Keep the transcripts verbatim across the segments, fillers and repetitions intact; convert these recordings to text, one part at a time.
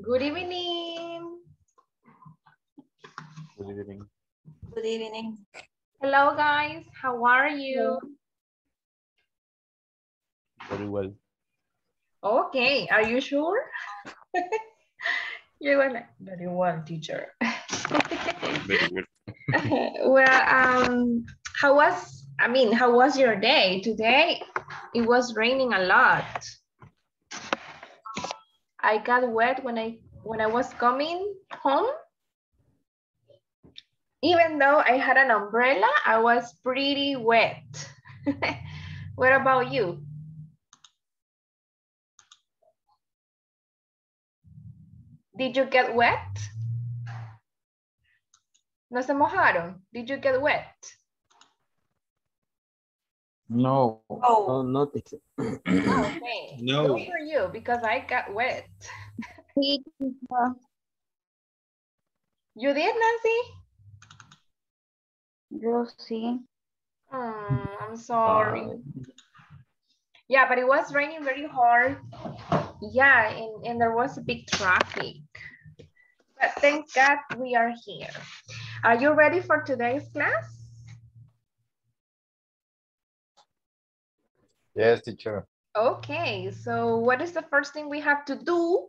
Good evening. Good evening. Good evening. Hello, guys. How are you? Very well. Okay. Are you sure? You're gonna very well, teacher. Very well. Well, um, how was? I mean, how was your day today? It was raining a lot. I got wet when I when I was coming home. Even though I had an umbrella, I was pretty wet. What about you? Did you get wet? No se mojaron. Did you get wet? No. Oh, not okay. No. Good for you, because I got wet. You did, Nancy? Yo sí. Mm, I'm sorry. Wow. Yeah, but it was raining very hard. Yeah, and, and there was a big traffic. But thank God we are here. Are you ready for today's class? Yes, teacher. Okay, so what is the first thing we have to do?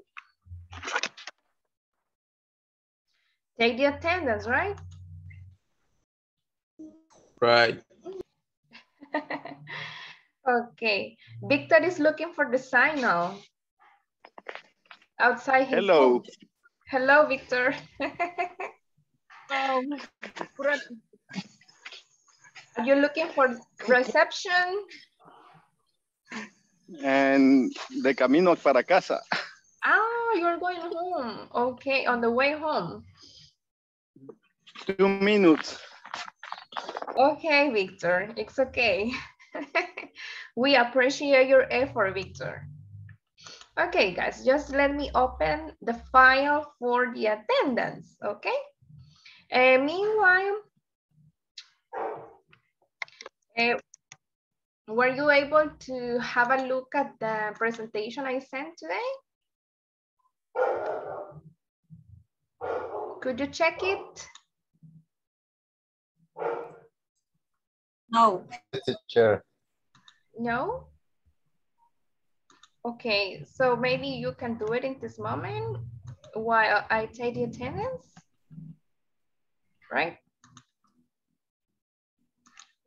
Take the attendance, right? Right. Okay. Victor is looking for the sign now. Outside his Hello. Home. Hello, Victor. um, are you looking for reception? And de camino para casa. Oh, you're going home. Okay, on the way home. Two minutes. Okay, Victor, it's okay. We appreciate your effort, Victor. Okay, guys, just let me open the file for the attendance, okay? Uh, meanwhile, uh, were you able to have a look at the presentation I sent today? Could you check it? No. Teacher. No? Okay, so maybe you can do it in this moment while I take the attendance, right?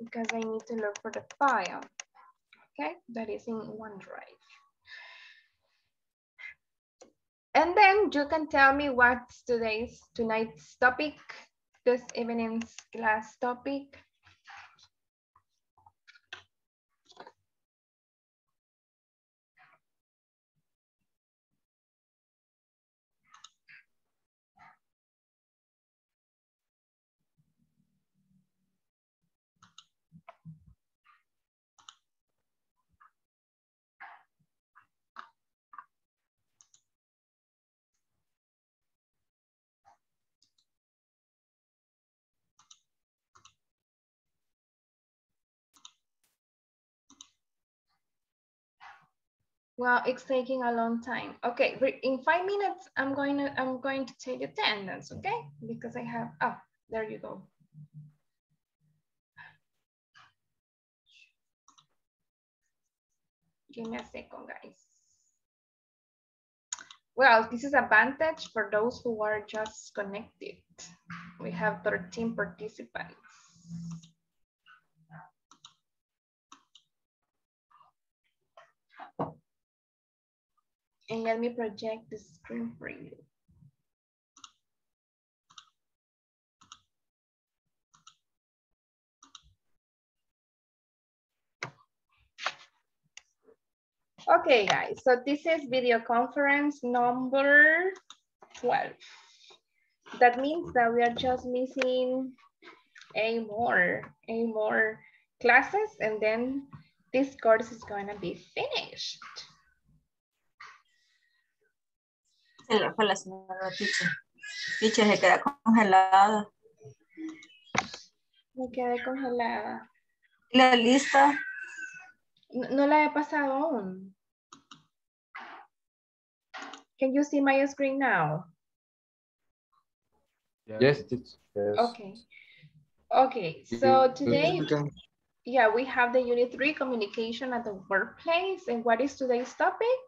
Because I need to look for the file, okay? That is in OneDrive. And then you can tell me what's today's, tonight's topic, this evening's class topic. Well, it's taking a long time. Okay, in five minutes, I'm going to I'm going to take attendance. Okay, because I have. Oh, there you go. Give me a second, guys. Well, this is advantage for those who are just connected. We have thirteen participants. And let me project the screen for you. Okay, guys, so this is video conference number twelve. That means that we are just missing a more, a more classes, and then this course is going to be finished. Fue la señora Ticha. Ticha se queda congelada. Me quedé congelada. ¿La lista? No, no la he pasado aún. Can you see my screen now? Yes. yes. Okay. Okay, so today, yeah, we have the unit three, communication at the workplace. And what is today's topic?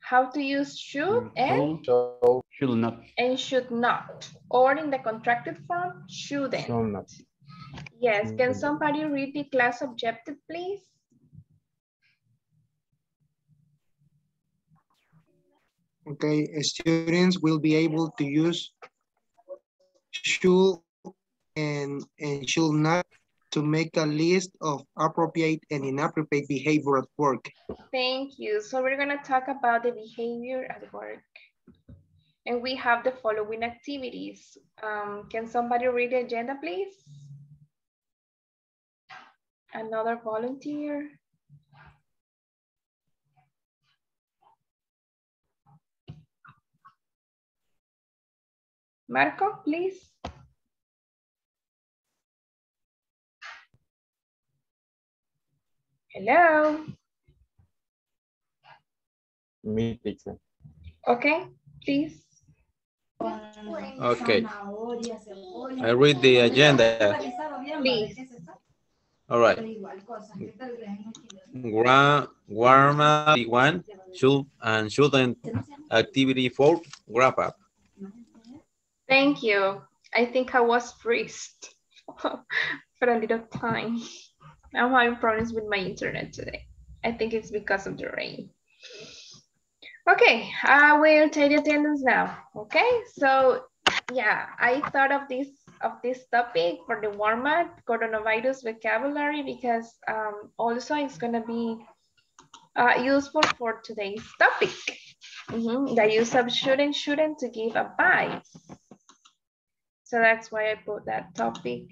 How to use should and should not. And should not. Or in the contracted form, shouldn't. Should not. Yes, can somebody read the class objective, please? Okay, students will be able to use should and, and should not to make a list of appropriate and inappropriate behavior at work. Thank you. So we're going to talk about the behavior at work. And we have the following activities. Um, can somebody read the agenda, please? Another volunteer. Marco, please. Hello. Me, teacher. Okay, please. Okay. I read the agenda. Please. All right. Warm-up one, should and shouldn't activity for wrap up. Thank you. I think I was freezed for a little time. I'm having problems with my internet today. I think it's because of the rain. Okay, I will take the attendance now. Okay, so yeah, I thought of this of this topic for the warm-up, coronavirus vocabulary, because um, also it's gonna be uh, useful for today's topic. Mm-hmm. The use of should and shouldn't to give advice. So that's why I put that topic.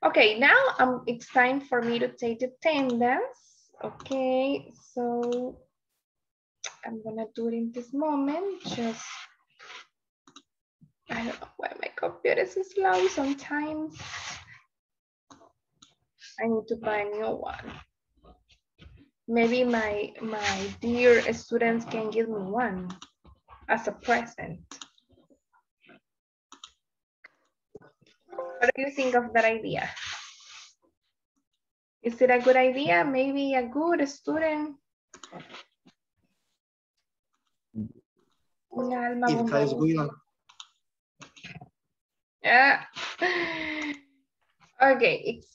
Okay, now um, it's time for me to take the attendance. Okay, so I'm gonna do it in this moment. Just, I don't know why my computer is slow sometimes. I need to buy a new one. Maybe my, my dear students can give me one as a present. What do you think of that idea? Is it a good idea? Maybe a good student? Una alma bomba. Yeah. Okay, it's,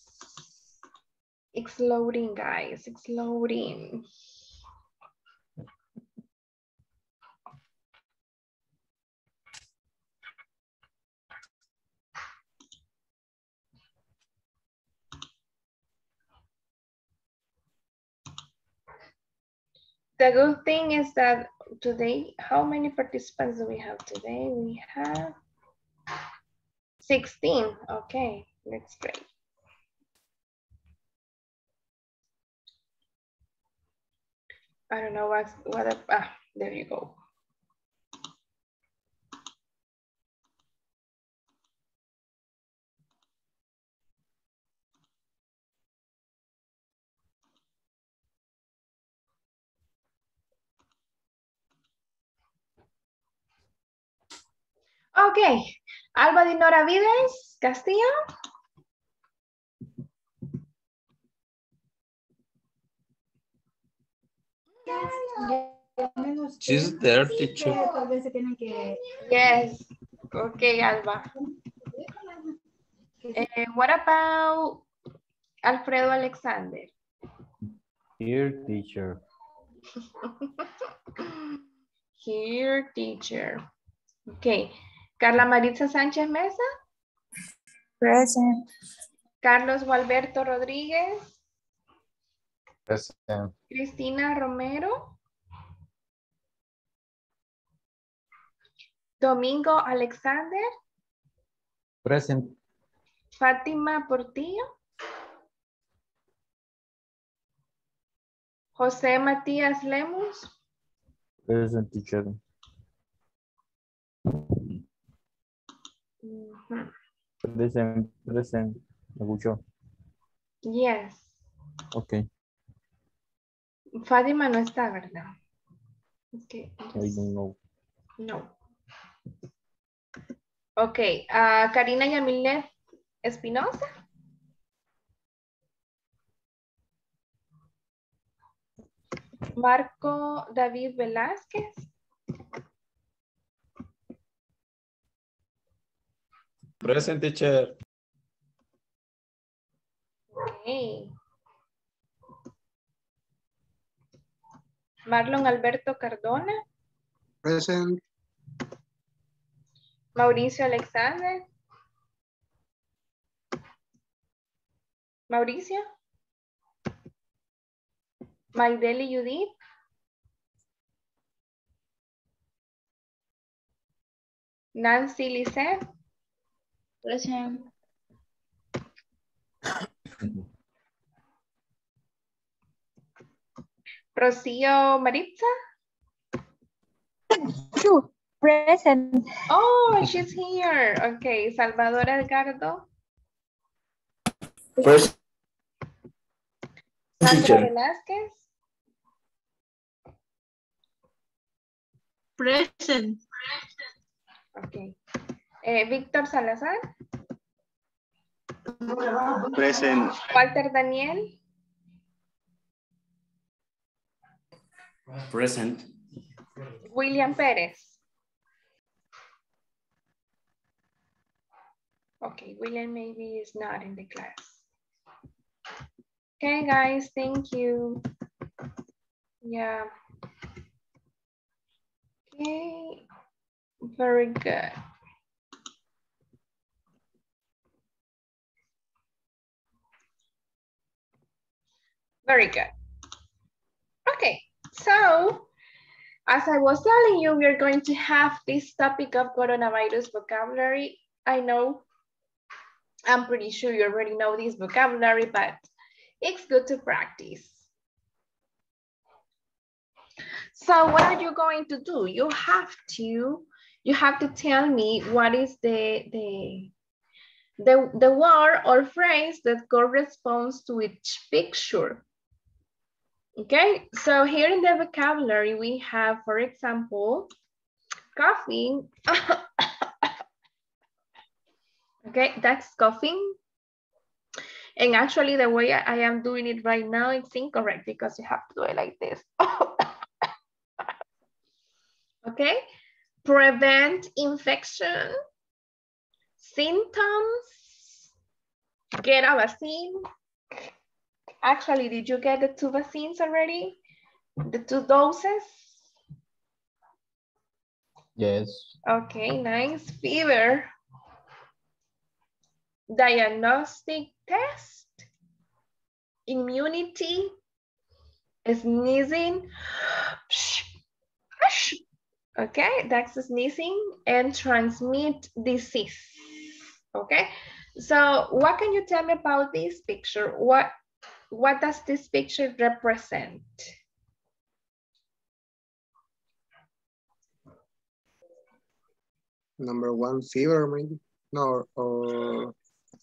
it's loading, guys, it's loading. The good thing is that today, how many participants do we have today? We have sixteen. Okay, that's great. I don't know what, what a, ah, there you go. Okay, Alba Dinora Vides Castillo. She's there, teacher. Yes. Okay, Alba. Uh, what about Alfredo Alexander? Here, teacher. Here, teacher. Okay. Carla Maritza Sánchez Mesa. Present. Carlos Gualberto Rodríguez. Present. Cristina Romero. Domingo Alexander. Present. Fátima Portillo. José Matías Lemus. Present, teacher. Mm-hmm. Present, present. Yes. Okay. Fátima no está, ¿verdad? Okay. I don't know. No. Ok. Uh, Karina Yamilet Espinosa. Marco David Velázquez. Present, teacher. Okay. Marlon Alberto Cardona. Present. Mauricio Alexander. Mauricio. Maideli Judith. Nancy Lisset. Present. Rocío Maritza. True. Present. Oh, she's here. Okay. Salvador Edgardo. Present. Sandra Velázquez. Present. Okay. Eh, Víctor Salazar. Present. Walter Daniel. Present. William Pérez. Okay, William maybe is not in the class. Okay, guys, thank you. Yeah. Okay, very good. Very good. Okay. So, as I was telling you, we're going to have this topic of coronavirus vocabulary. I know, I'm pretty sure you already know this vocabulary, but it's good to practice. So what are you going to do? You have to, you have to tell me what is the, the, the, the word or phrase that corresponds to each picture. Okay, so here in the vocabulary, we have, for example, coughing. Okay, that's coughing. And actually, the way I am doing it right now, it's incorrect because you have to do it like this. Okay, prevent infection, symptoms, get a vaccine. Actually, did you get the two vaccines already? The two doses? Yes. Okay, nice. Fever. Diagnostic test. Immunity. Sneezing. Okay, that's sneezing. And transmit disease. Okay, so what can you tell me about this picture? What? What does this picture represent? Number one, fever, maybe? No, or...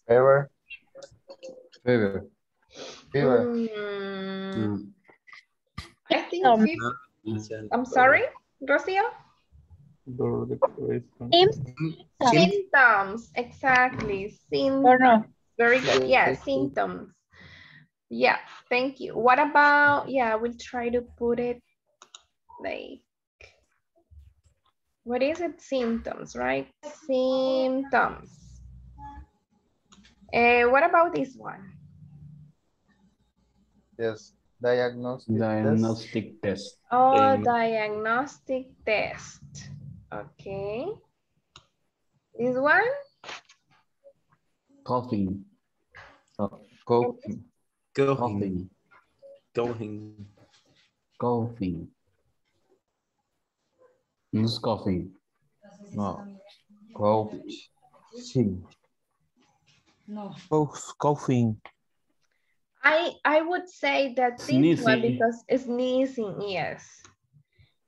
Fever. Fever. Fever. Mm. Mm. I think um, fever. I'm sorry, Rocio? Symptoms, exactly. Symptoms. Very good, yeah, symptoms. Yeah, thank you. What about, yeah, we'll try to put it like, what is it? Symptoms, right? Symptoms. Uh, what about this one? Yes, diagnostic, diagnostic test. test. Oh, um, diagnostic test. Okay. This one? Coughing. Oh, coughing. Coughing. Coughing. Coughing. Who's coughing? No. Coughing. No. Coughing. I I would say that this sneezing. One because it's sneezing, yes.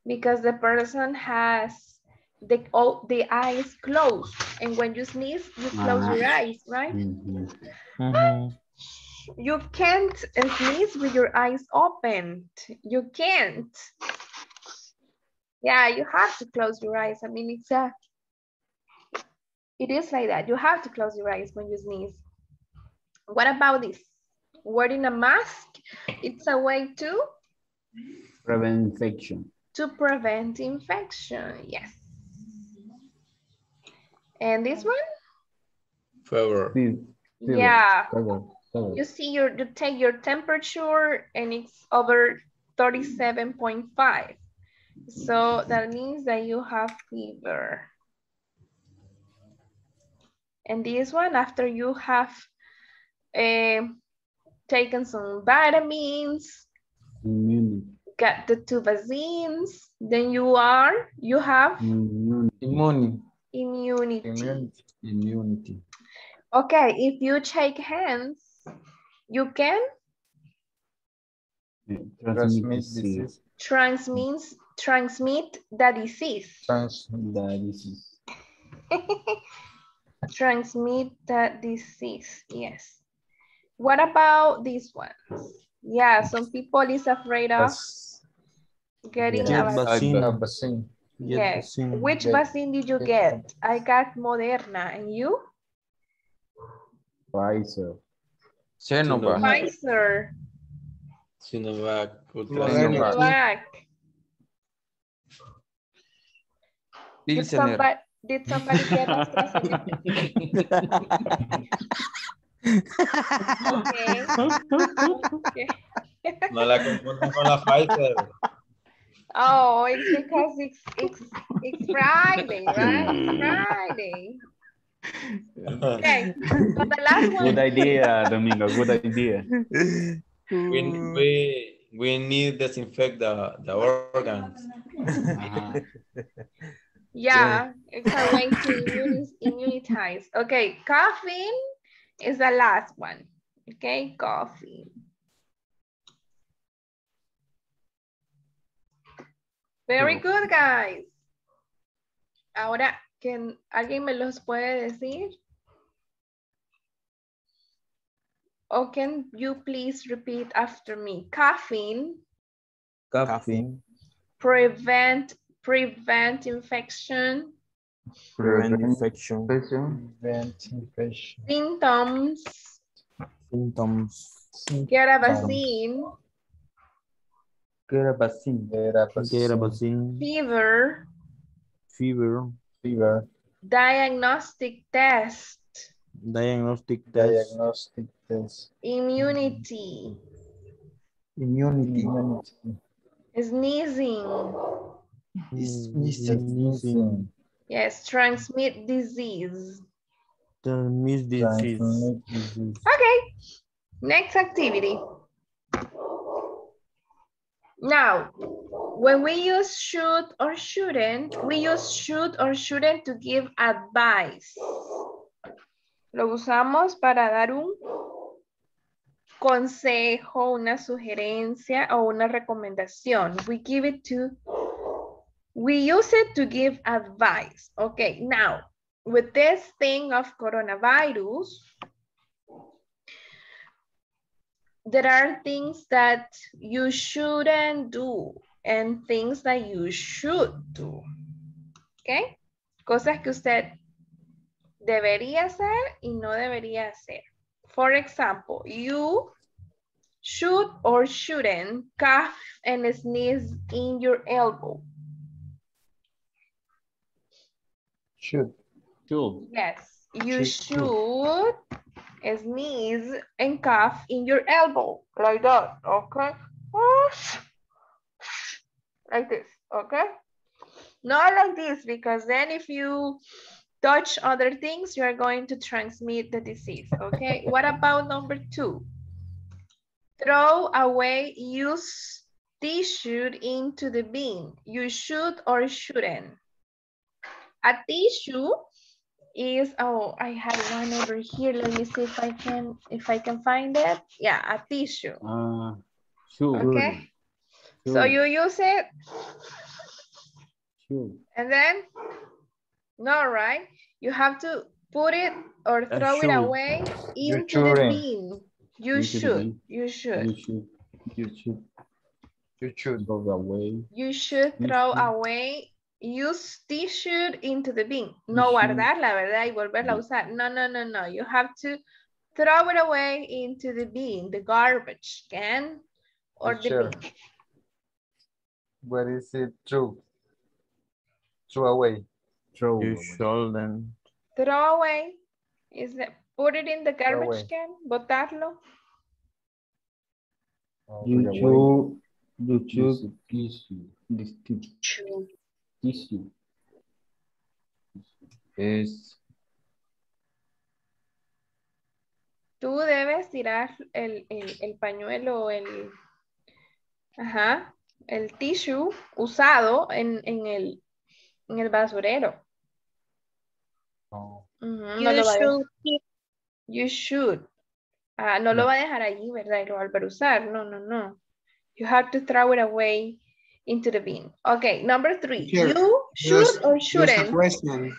Because the person has the oh, the eyes closed. And when you sneeze, you close uh-huh. your eyes, right? Mm-hmm. Mm-hmm. You can't sneeze with your eyes open. You can't. Yeah, you have to close your eyes. I mean, it's a, it is like that. You have to close your eyes when you sneeze. What about this? Wearing a mask, it's a way to? Prevent infection. To prevent infection, yes. And this one? Fever. Yeah. Fever. Fever. You see, your, you take your temperature and it's over thirty-seven point five. So that means that you have fever. And this one, after you have uh, taken some vitamins, immunity. Got the two vaccines, then you are, you have? Immunity. Immunity. Immunity. Immunity. Okay, if you shake hands, you can? Transmit disease. Transmit, transmit the disease. Transmit the disease. Transmit the disease, yes. What about these ones? Yeah, some people is afraid of getting a vaccine. Yes. Which vaccine did you get? I got Moderna, and you? Pfizer. Sinovac. Pfizer. Sinovac. Sinovac. Did somebody, did somebody get AstraZeneca? Okay. Okay. No la confundo con la Pfizer. Oh, it's because it's, it's, it's Friday, right? It's Friday. Okay, so the last one. Good idea, Domingo, good idea. We, we, we need to disinfect the, the organs. Uh-huh. Yeah, it's a way to immunize. Okay, coughing is the last one. Okay, coughing. Very good, guys. Ahora, ¿quién, ¿alguien me los puede decir? Or can you please repeat after me? Coughing. Coughing. Prevent, prevent infection. Prevent infection. Prevent infection. Symptoms. Symptoms. Get a vaccine. Get a vaccine. Get a vaccine. Get a vaccine. Fever. Fever. Fever. Diagnostic test. Diagnostic test. Diagnostic test. Immunity. Immunity. Immunity. Sneezing. Sneezing. Sneezing. Yes, transmit disease. Transmit disease. Transmit disease. Okay. Next activity. Now, when we use should or shouldn't, we use should or shouldn't to give advice. Lo usamos para dar un consejo, una sugerencia o una recomendación. We give it to, we use it to give advice. Okay, now, with this thing of coronavirus, there are things that you shouldn't do and things that you should do, okay? Cosas que usted debería hacer y no debería hacer. For example, you should or shouldn't cough and sneeze in your elbow. Should. Should. Yes, you should. should. Sneeze and cough in your elbow, like that, okay? Like this, okay? Not like this, because then if you touch other things, you are going to transmit the disease, okay? What about number two? Throw away used tissue into the bin. You should or shouldn't. A tissue is, oh, I have one over here. Let me see if I can, if I can find it. Yeah, a tissue. Uh, sure. Okay. Sure. So you use it. Sure. And then, no, right? You have to put it or throw uh, sure. it away into the bin. You should. You should. You should. You should. You should throw away. You should throw away. Use t-shirt into the bin. No guardarla, ¿verdad? Y volverla a usar. No, no, no, no. You have to throw it away into the bin, the garbage can or the bin. Where is it true? Throw away. Throw you shouldn't. Throw away. Is that put it in the garbage can? Botarlo. You should. You should. Tissue. This tissue. Tissue. Es. Tú debes tirar el, el, el pañuelo, el. Ajá. El tissue usado en, en, el, en el basurero. Oh. Uh -huh, you, no lo should. you should. Ah, no, no lo va a dejar allí, ¿verdad? Y lo va a volver a usar. No, no, no. You have to throw it away into the bin. Okay, number three. Sure. You should yes. or shouldn't? Should.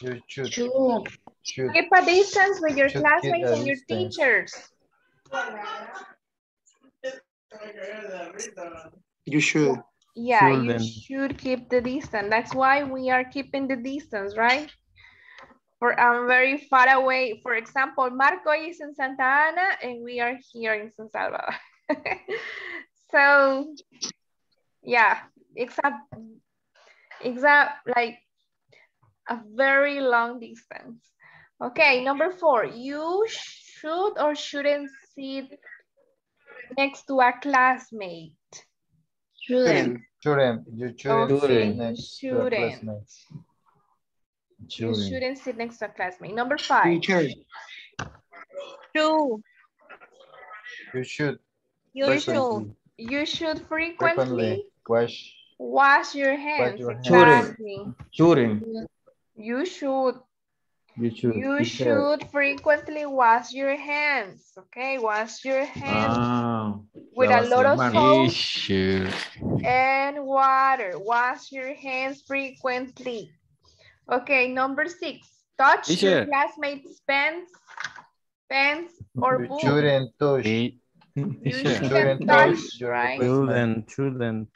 You should. Should. Should. Keep a distance with your should classmates and your distance. teachers. You should. Yeah, should you then. should keep the distance. That's why we are keeping the distance, right? For I'm um, very far away. For example, Marco is in Santa Ana and we are here in San Salvador. So, yeah, except, except like a very long distance. Okay, number four, you should or shouldn't sit next to a classmate. Shouldn't. Shouldn't. You shouldn't. Okay. Shouldn't. Shouldn't. You shouldn't sit next to a classmate. Number five. Teacher. Should. You should. You frequently. should. You should frequently, frequently. Wash. wash your hands. Wash your hands. Exactly. Shouldn't. Shouldn't. You should. You should. You should frequently wash your hands. Okay, wash your hands ah, with a lot of soap issue. and water. Wash your hands frequently. Okay, number six. Touch Is your it? classmates' pants, pants or you boots. Shouldn't touch. You shouldn't, shouldn't touch, touch right? Children, children.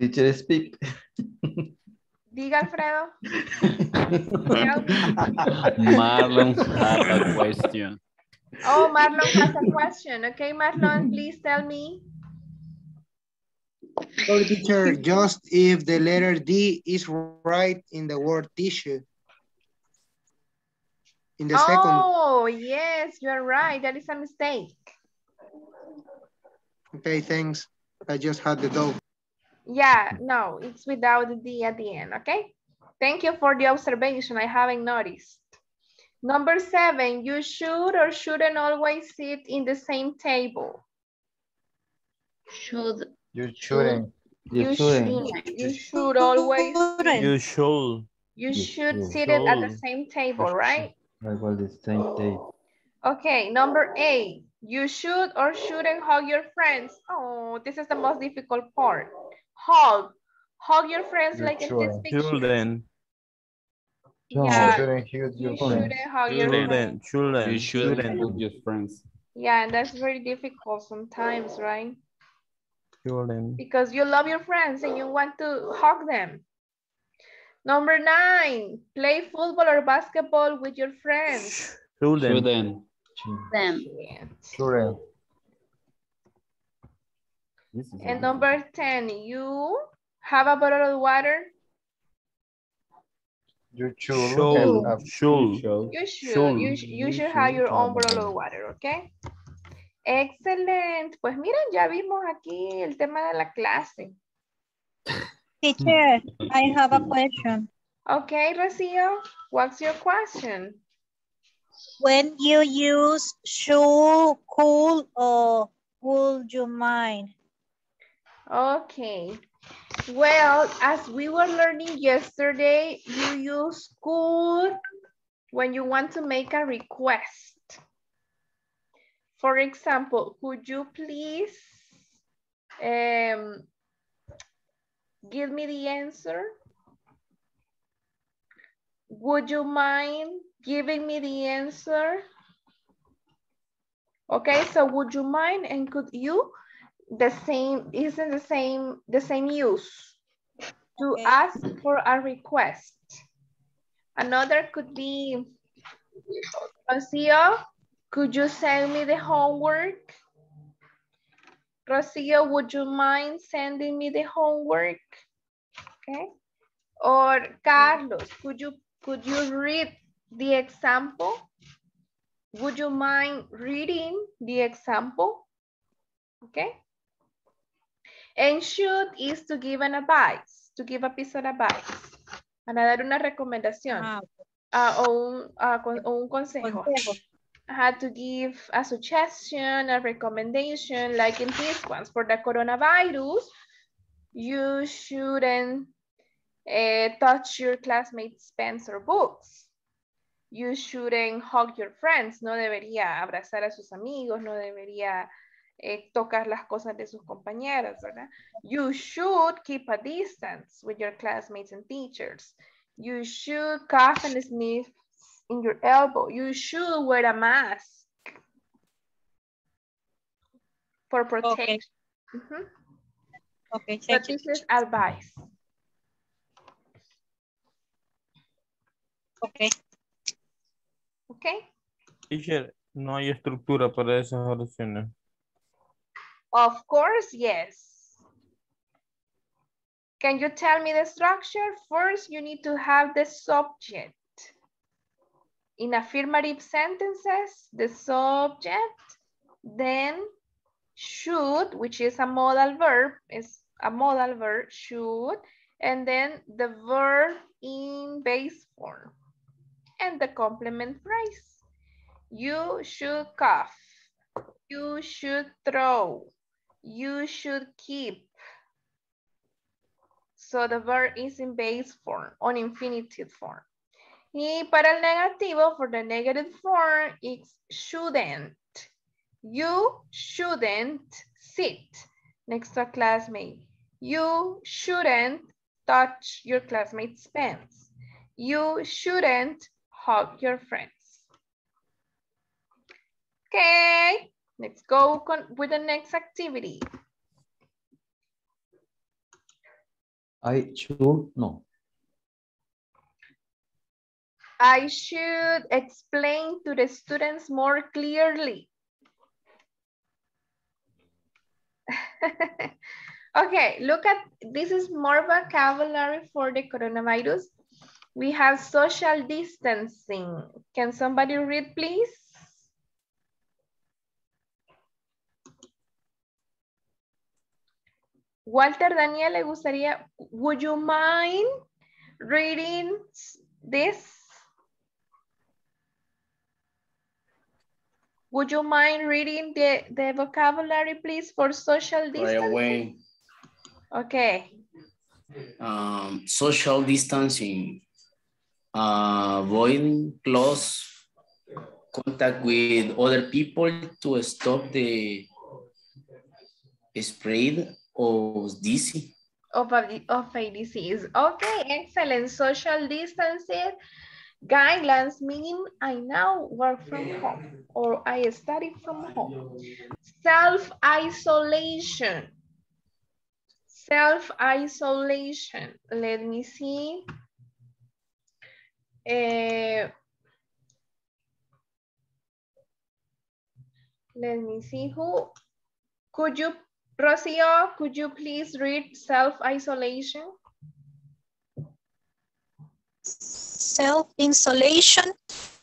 Teacher, speak. Diga, Alfredo. Marlon has a question. Oh, Marlon has a question. Okay, Marlon, please tell me. Sorry, teacher, just if the letter D is right in the word tissue. In the oh, second. Oh, yes, you're right. That is a mistake. Okay, thanks. I just had the doubt. Yeah, no, it's without the D at the end, okay? Thank you for the observation. I haven't noticed. Number seven, you should or shouldn't always sit in the same table. Should. You shouldn't. You shouldn't. You should always. You should. You should sit it at the same table, right? At the same table. Okay, number eight. You should or shouldn't hug your friends. Oh, this is the most difficult part. Hug. Hug your friends you like in this picture. Children. Yeah. You shouldn't hug your friends. Children. Children. You shouldn't hug your friends. Yeah, and that's very difficult sometimes, right? Children. Because you love your friends and you want to hug them. Number nine. Play football or basketball with your friends. Children. Children. Them. Children. And number ten, you have a bottle of water. You should. Should. Should. You should. Should. You, should. you should have your own bottle of water, okay? Excellent. Pues miren, ya vimos aquí el tema de la clase. Teacher, I have a question. Okay, Rocio, what's your question? When you use should, could, or would you mind? Okay. Well, as we were learning yesterday, you use could when you want to make a request. For example, could you please um, give me the answer? Would you mind giving me the answer? Okay, so would you mind and could you? The same isn't the same the same use. To okay. ask for a request. Another could be, Rocio, could you send me the homework? Rocio, would you mind sending me the homework? Okay. Or Carlos, could you could you read the example? Would you mind reading the example? Okay. And should is to give an advice, to give a piece of advice. Van a dar una recomendación ah, uh, o, un, uh, con, o un consejo. consejo. How to give a suggestion, a recommendation, like in these ones. For the coronavirus, you shouldn't uh, touch your classmates' pens or books. You shouldn't hug your friends. No debería abrazar a sus amigos, no debería... Eh, tocar las cosas de sus compañeros, ¿verdad? You should keep a distance with your classmates and teachers. You should cough and sniff in your elbow. You should wear a mask for protection. Okay, mm-hmm. okay so this is advice. Okay. Okay. Teacher, no hay estructura para esas oraciones. Of course, yes. Can you tell me the structure? First, you need to have the subject. In affirmative sentences, the subject, then should, which is a modal verb, is a modal verb, should, and then the verb in base form, and the complement phrase. You should cough. You should throw. You should keep. So the verb is in base form, on infinitive form. Y para el negativo, for the negative form, it's shouldn't. You shouldn't sit next to a classmate. You shouldn't touch your classmate's pens. You shouldn't hug your friends. Okay, let's go con with the next activity. I should, no. I should explain to the students more clearly. Okay, look at, this is more vocabulary for the coronavirus. We have social distancing. Can somebody read, please? Walter Daniel, le gustaría, would you mind reading this? Would you mind reading the, the vocabulary, please, for social distancing? Right away. Okay. Um, social distancing. Uh, avoiding close contact with other people to stop the spread of disease. Of a, of a disease. Okay, excellent. Social distancing guidelines, meaning I now work from home or I study from home. Self-isolation. Self-isolation. Let me see. Uh, let me see who could you Rocio, could you please read self-isolation? Self-isolation,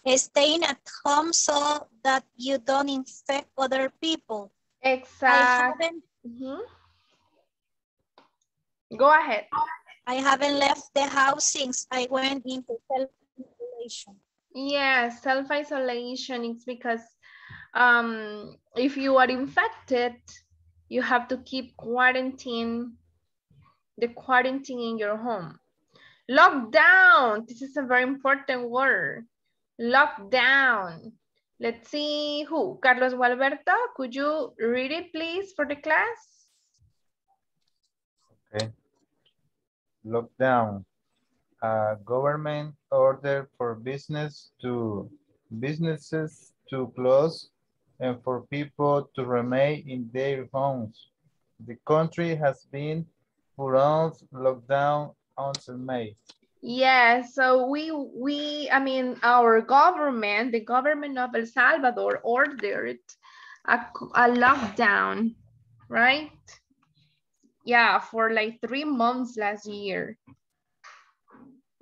staying at home so that you don't infect other people. Exactly. Mm-hmm. Go ahead. I haven't left the house since I went into self-isolation. Yeah, self-isolation, it's because um, if you are infected, you have to keep quarantine, the quarantine in your home. Lockdown, this is a very important word. Lockdown. Let's see who, Carlos Gualberto, could you read it please for the class? Okay. Lockdown, a government order for business to businesses to close and for people to remain in their homes. The country has been put on lockdown until May. Yes, yeah, so we, we, I mean, our government, the government of El Salvador ordered a, a lockdown, right? Yeah, for like three months last year.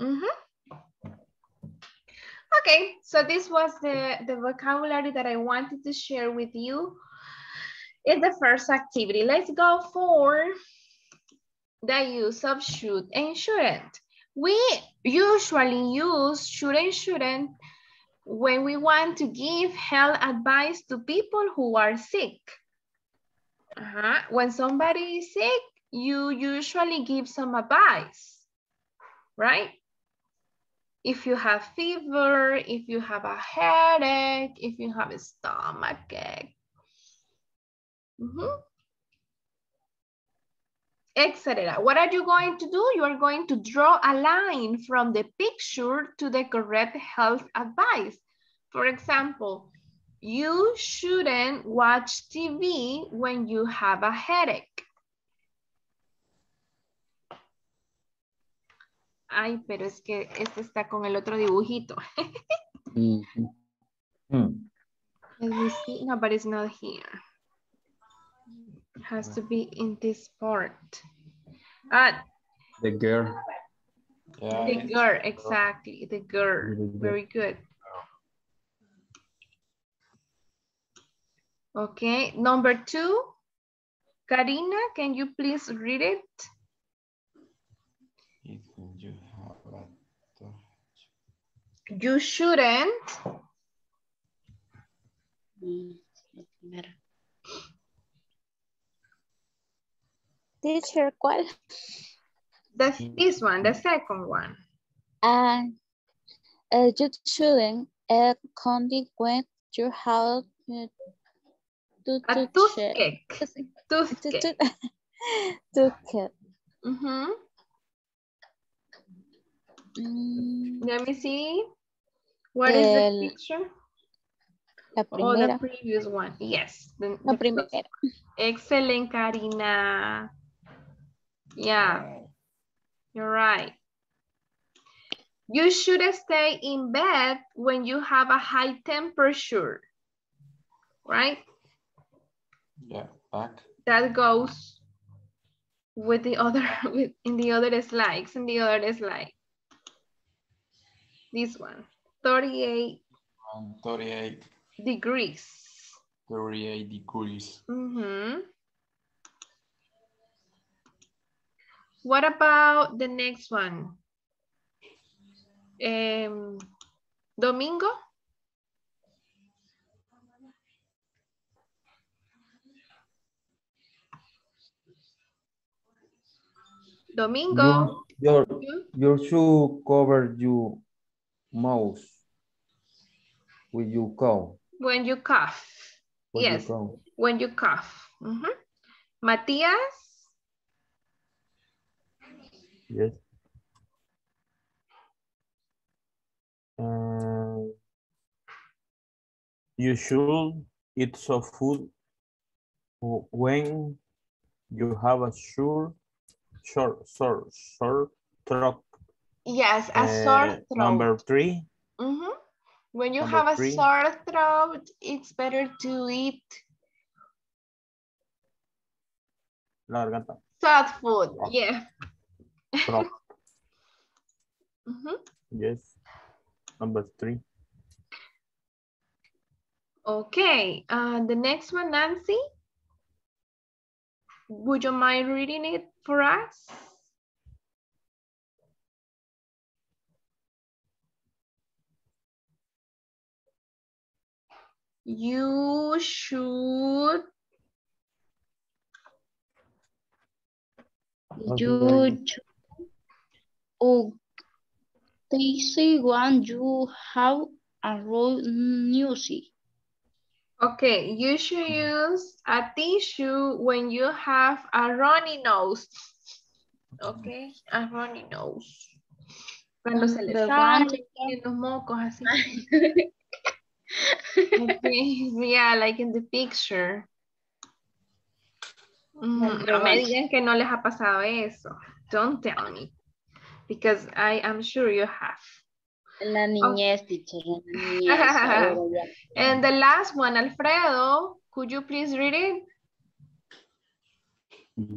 Mm-hmm. Okay, so this was the, the vocabulary that I wanted to share with you in the first activity. Let's go for the use of should and shouldn't. We usually use should and shouldn't when we want to give health advice to people who are sick. Uh-huh. When somebody is sick, you usually give some advice, right? If you have fever, if you have a headache, if you have a stomach ache. Mm-hmm. Etc. What are you going to do? You are going to draw a line from the picture to the correct health advice. For example, you shouldn't watch T V when you have a headache. Ay, pero es que este está con el otro dibujito. Mm-hmm. Mm. Let me see. No, but it's not here. It has to be in this part. Ah, the girl. Yeah, the girl, exactly. The girl. Very good. Okay, number two. Karina, can you please read it? If you have a touch. You shouldn't. Mm, Teacher, ¿cuál? That's this one, the second one. Uh, uh, you shouldn't add candy when you have uh, to, to a toothache. Toothache. Toothache. Mm-hmm. Mm. Let me see. What El, is the picture? La oh, the previous one. Yes. The, la the primera. One. Excellent, Karina. Yeah, you're right. You should stay in bed when you have a high temperature, right? Yeah, back. That goes with the other, with, in the other slides, in the other slide. This one, thirty-eight. Um, thirty-eight. Degrees. thirty-eight degrees. Mm-hmm. What about the next one? Um, Domingo? Domingo? You, you, you should cover your mouth with your cough. When you cough. When yes, you cough. When you cough. Mm-hmm. Matias? Yes. Um, you should eat some food when you have a sore, sore, sore, sore throat. Yes, a uh, sore throat. Number three. Mm-hmm. When you number have a three. Sore throat, it's better to eat soft food. Yeah. Mm-hmm. Yes, number three. Okay, uh, the next one, Nancy. Would you mind reading it for us? You should. You should. Oh, they say when you have a roll music. Okay, you should use a tissue when you have a runny nose. Okay, a runny nose. Cuando se les salen los mocos así. Okay. Yeah, like in the picture. Mm, no me digan que no les ha pasado eso. Don't tell me. Because I am sure you have. La niñez, oh. Teacher. La niñez. And the last one, Alfredo, could you please read it?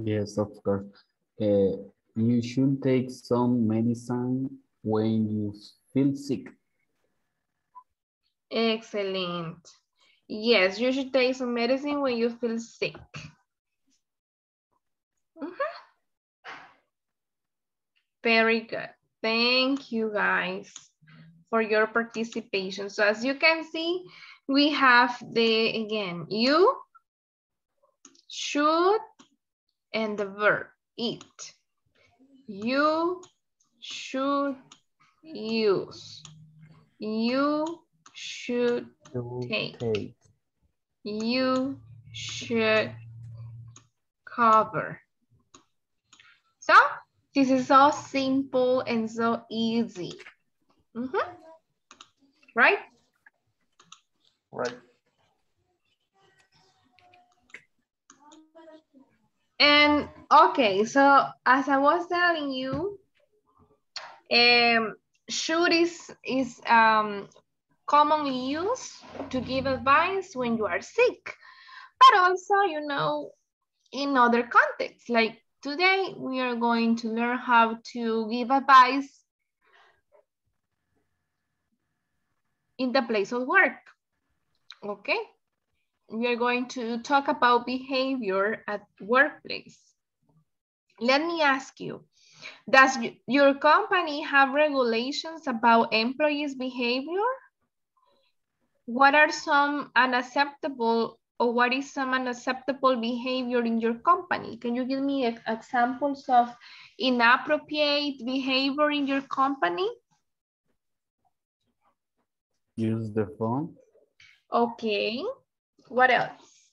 Yes, of course. Uh, you should take some medicine when you feel sick. Excellent. Yes, you should take some medicine when you feel sick. Uh-huh. Very good. Thank you guys for your participation. So as you can see, we have the, again, you, should, and the verb, eat. You should use. You should take. You should cover. So this is so simple and so easy. Mm-hmm. Right? Right. And okay, so as I was telling you, um, should is, is um, commonly used to give advice when you are sick, but also, you know, in other contexts, like today we are going to learn how to give advice in the place of work, okay? We are going to talk about behavior at workplace. Let me ask you, does your company have regulations about employees' behavior? What are some unacceptable or what is some unacceptable behavior in your company? Can you give me examples of inappropriate behavior in your company? Use the phone. Okay. What else?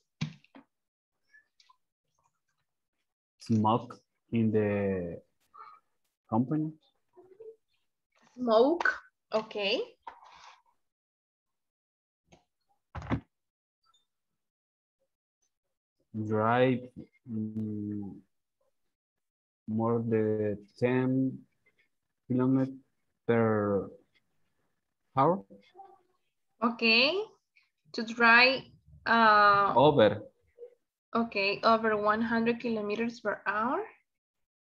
Smoke in the company. Smoke, okay. Drive um, more than ten kilometers per hour. Okay, to drive. Uh, over. Okay, over one hundred kilometers per hour.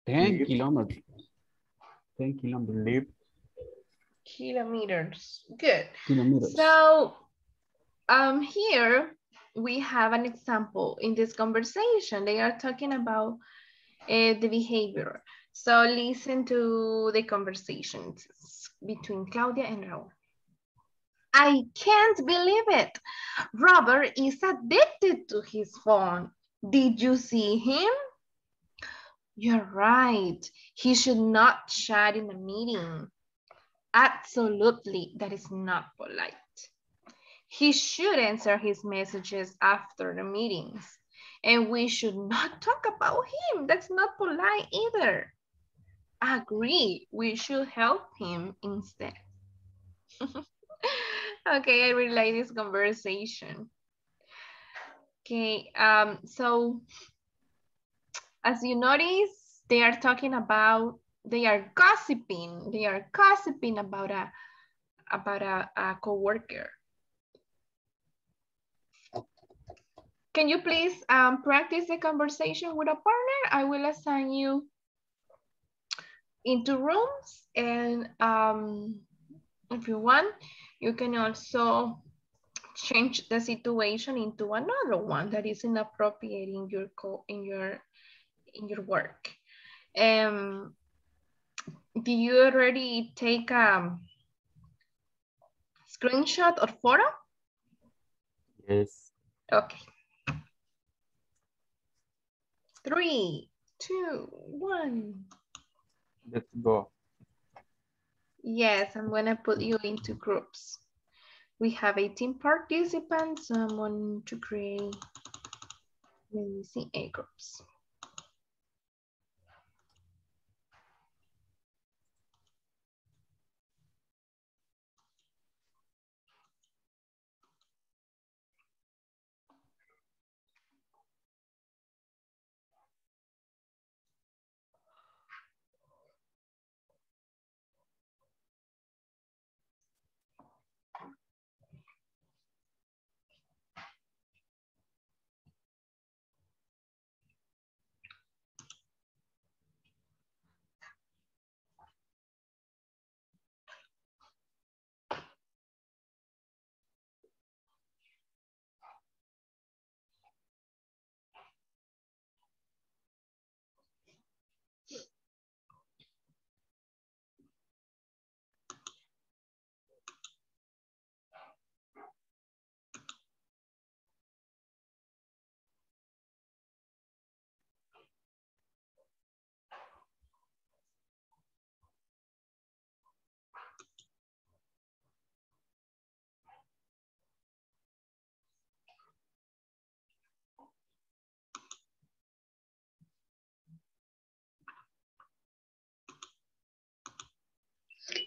ten kilometers. ten kilometers. Kilometers. Good. Kilometers. So um, here we have an example in this conversation. They are talking about uh, the behavior. So listen to the conversations between Claudia and Raúl. I can't believe it. Robert is addicted to his phone. Did you see him? You're right. He should not chat in a meeting. Absolutely, that is not polite. He should answer his messages after the meetings. And we should not talk about him. That's not polite either. Agree, we should help him instead. Okay, I really like this conversation. Okay, um, so as you notice, they are talking about, they are gossiping. They are gossiping about a, about a, a coworker. Can you please um, practice the conversation with a partner? I will assign you into rooms and um, if you want, you can also change the situation into another one that is inappropriate in your co in your in your work. Um, do you already take a screenshot or photo? Yes. Okay. Three, two, one. Let's go. Yes, I'm gonna put you into groups. We have eighteen participants, so I'm going to create, let me see, eight groups.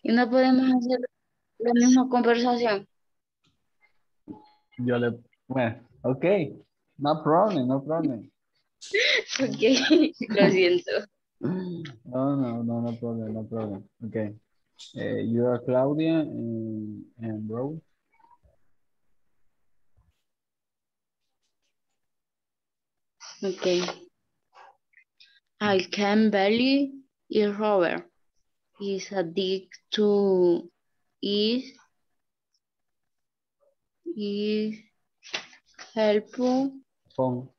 Y no podemos hacer la misma conversación. Yo le... Bueno, ok. No problem, no problem. Ok, lo siento. No, no, no, no problem, no problem. Ok. Uh, you are Claudia and, and Rose. Okay. I can barely eat Robert. He's addicted to eat. Is helpful. Phone.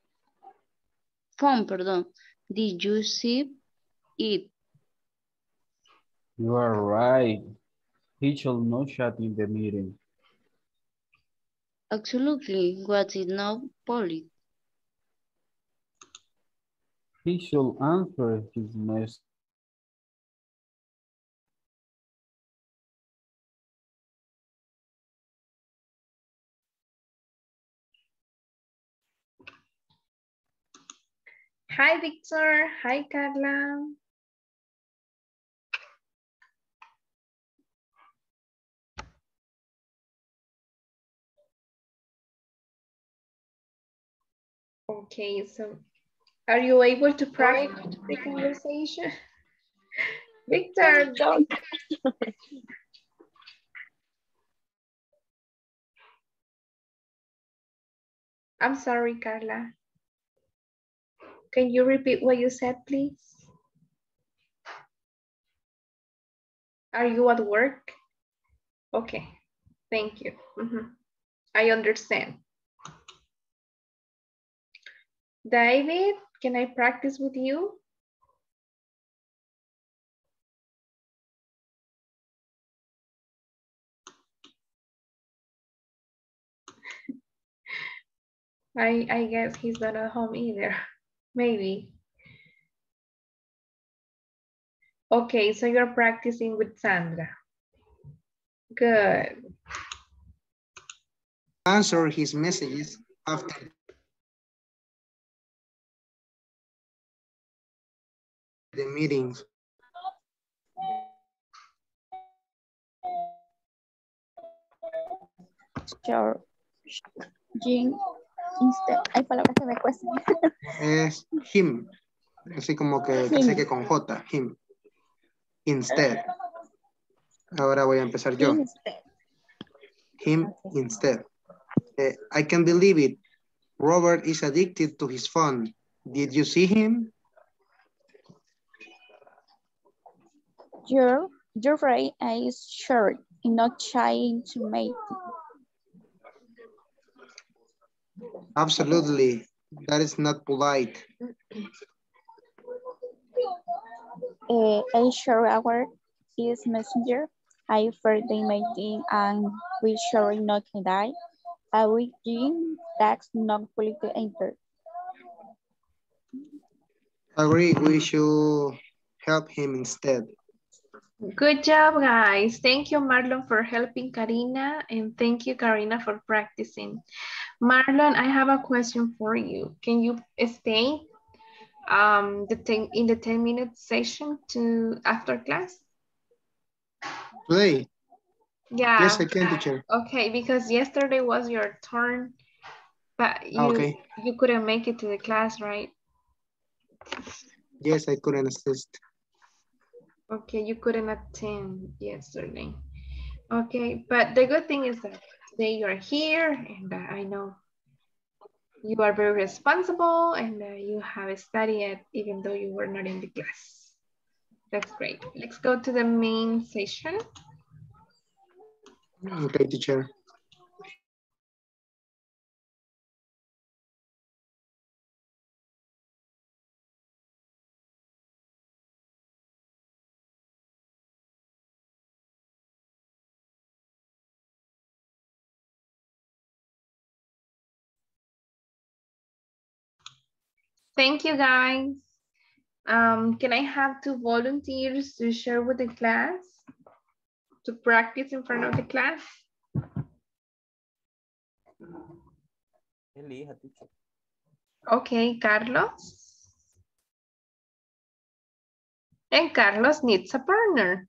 Phone, pardon. Did you sip it? You are right. He shall not chat in the meeting. Absolutely. What is not polite? He shall answer his message. Hi, Victor. Hi, Carla. Okay, so are you able to practice the conversation? Victor, don't. I'm sorry, Carla. Can you repeat what you said, please? Are you at work? Okay, thank you. Mm-hmm. I understand. David, can I practice with you? I, I guess he's not at home either, maybe. Okay, so you're practicing with Sandra. Good. Answer his messages after. The meetings. Sure. Jim. Instead. Hay palabras que me cuestan. Es him. Así como que sé que con J. Him. Instead. Ahora voy a empezar yo. Instead. Him okay. Instead. Eh, I can't believe it. Robert is addicted to his phone. Did you see him? Your, your right eye is short and not trying to make it. Absolutely. That is not polite. Uh, I share our is messenger. I first day meeting and we shall not die. I will think that's not political enter. Agree, we should help him instead. Good job, guys. Thank you, Marlon, for helping Karina. And thank you, Karina, for practicing. Marlon, I have a question for you. Can you stay um, the ten, in the ten-minute session to after class? Today? Yeah. Yes, I can, teacher. Okay, because yesterday was your turn, but you, okay. you couldn't make it to the class, right? Yes, I couldn't assist. Okay, you couldn't attend yesterday. Okay, but the good thing is that today you are here and uh, I know you are very responsible and uh, you have studied even though you were not in the class. That's great. Let's go to the main session. Okay, teacher. Thank you, guys. Um, can I have two volunteers to share with the class, to practice in front of the class? Okay, Carlos. And Carlos needs a partner.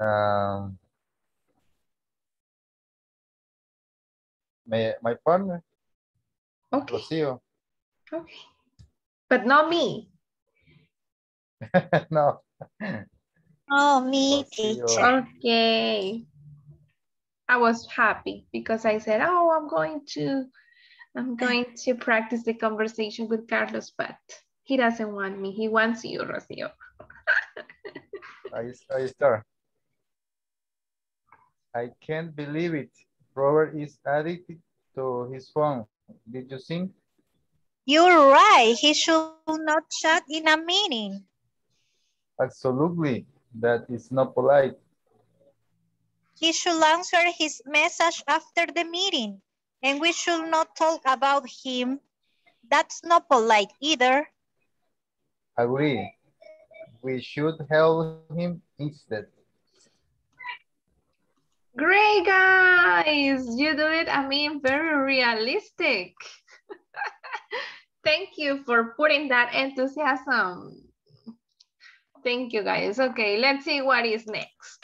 Um, my, my partner. Okay. Rocio. Okay. But not me. No. Oh, me, teacher. Okay. I was happy because I said, oh, I'm going to, I'm going to practice the conversation with Carlos, but he doesn't want me. He wants you, Rocio. I, I start. I can't believe it. Robert is addicted to his phone. Did you think? You're right. He should not chat in a meeting. Absolutely. That is not polite. He should answer his message after the meeting, and we should not talk about him. That's not polite either. Agree. We should help him instead. Great, guys. You do it, I mean, very realistic. Thank you for putting that enthusiasm. Thank you, guys. Okay, let's see what is next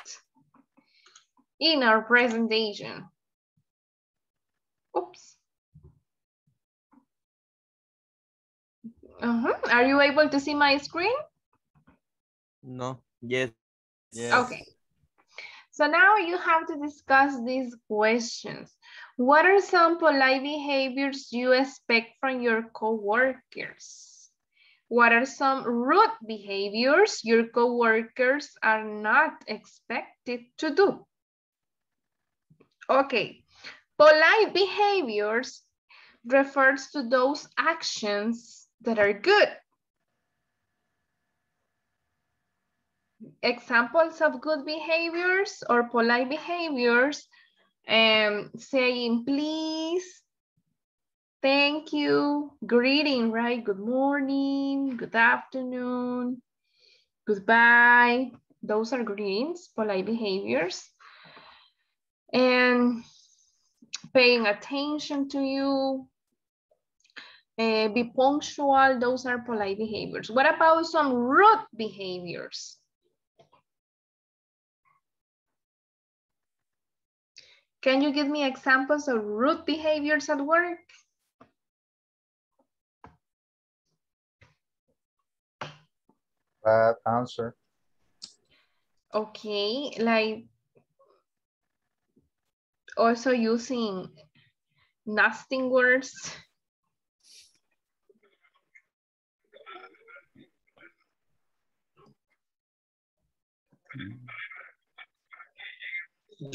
in our presentation. Oops. Uh-huh. Are you able to see my screen? No. Yes. Yes. Okay. So now you have to discuss these questions. What are some polite behaviors you expect from your coworkers? What are some rude behaviors your coworkers are not expected to do? Okay, polite behaviors refers to those actions that are good. Examples of good behaviors or polite behaviors, um, saying please, thank you, greeting, right? Good morning, good afternoon, goodbye. Those are greetings, polite behaviors. And paying attention to you, uh, be punctual, those are polite behaviors. What about some rude behaviors? Can you give me examples of rude behaviors at work? Bad answer. Okay, like also using nasty words. Mm-hmm.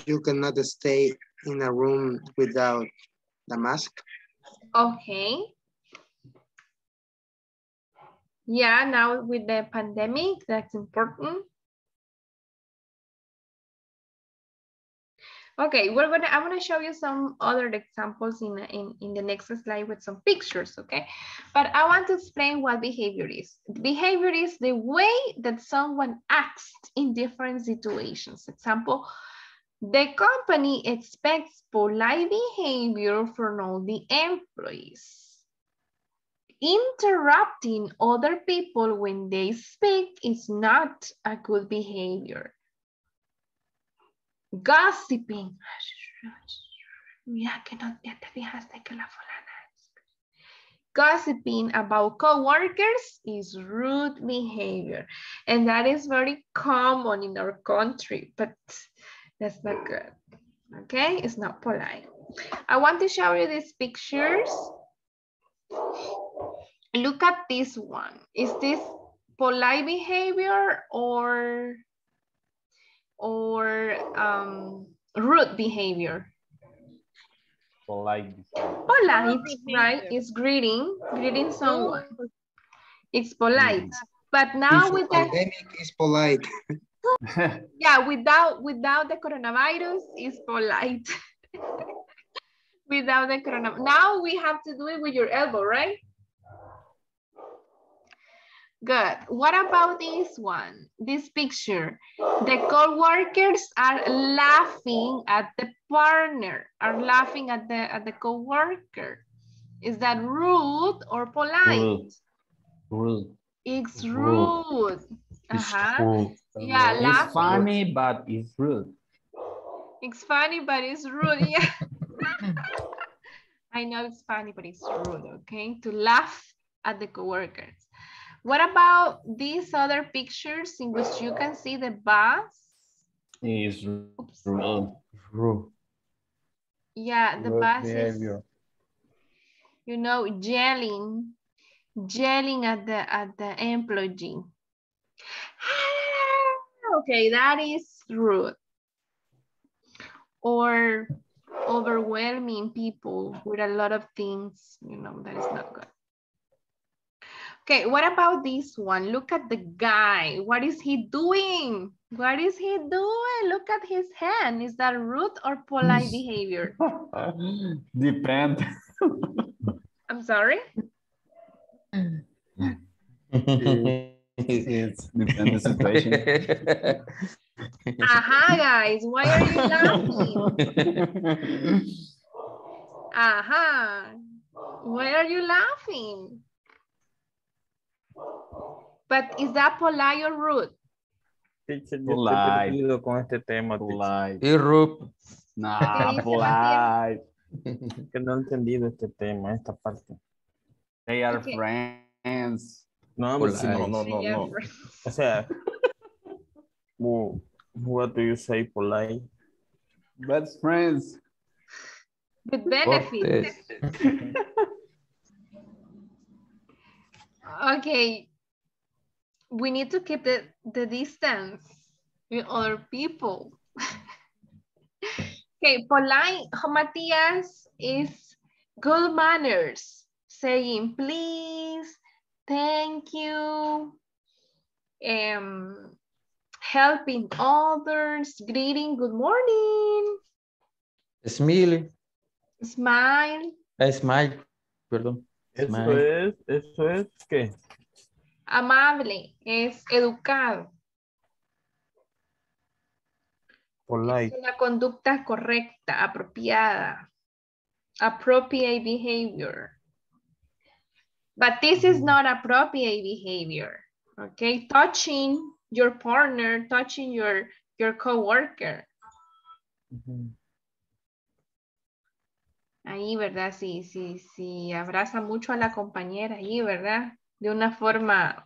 You cannot stay in a room without the mask. Okay. Yeah, now with the pandemic, that's important. Okay, we're gonna, I'm gonna show you some other examples in, in, in the next slide with some pictures, okay? But I want to explain what behavior is. Behavior is the way that someone acts in different situations. Example, the company expects polite behavior from all the employees. Interrupting other people when they speak is not a good behavior. Gossiping. Gossiping about coworkers is rude behavior. And that is very common in our country, but that's not good, okay? It's not polite. I want to show you these pictures. Look at this one. Is this polite behavior or, or um, rude behavior? Polite. Polite, right? It's greeting, greeting someone. It's polite. But now with the pandemic, it's polite. Yeah, without without the coronavirus is polite. Without the coronavirus. Now we have to do it with your elbow, right? Good. What about this one? This picture. The co-workers are laughing at the partner, are laughing at the at the co-worker. Is that rude or polite? Rude. Rude. It's rude. rude. Uh-huh. Yeah, it's laugh. funny, but it's rude. It's funny, but it's rude. Yeah. I know it's funny, but it's rude, okay? To laugh at the coworkers. What about these other pictures in which you can see the bus? Is rude. rude. Yeah, the rude bus behavior. is, you know, yelling, yelling at the at the employee. Okay, that is rude. Or overwhelming people with a lot of things, you know, that is not good. Okay, what about this one? Look at the guy. What is he doing? What is he doing? Look at his hand. Is that rude or polite behavior? Depends. I'm sorry? It's depends the situation. Aha, guys, why are you laughing? Aha, why are you laughing? But is that polite or rude? Polite. Polite. Y rude. Nah, polite. Que no he entendido este tema, esta parte. They are okay. friends. No, no, no, no, no. O sea, what do you say polite? Best friends. With benefits. Okay. We need to keep the, the distance with other people. Okay, polite, Matias, is good manners. Saying please, thank you, um, helping others, greeting, good morning. Smile. Smile. Smile, perdón. Eso es, eso es, ¿qué? Amable, es educado. Polite. Es una conducta correcta, apropiada. Appropriate behavior. But this is not appropriate behavior, okay? Touching your partner, touching your, your coworker. Mm-hmm. Ahí, ¿verdad? Sí, sí, sí. Abraza mucho a la compañera ahí, ¿verdad? De una forma,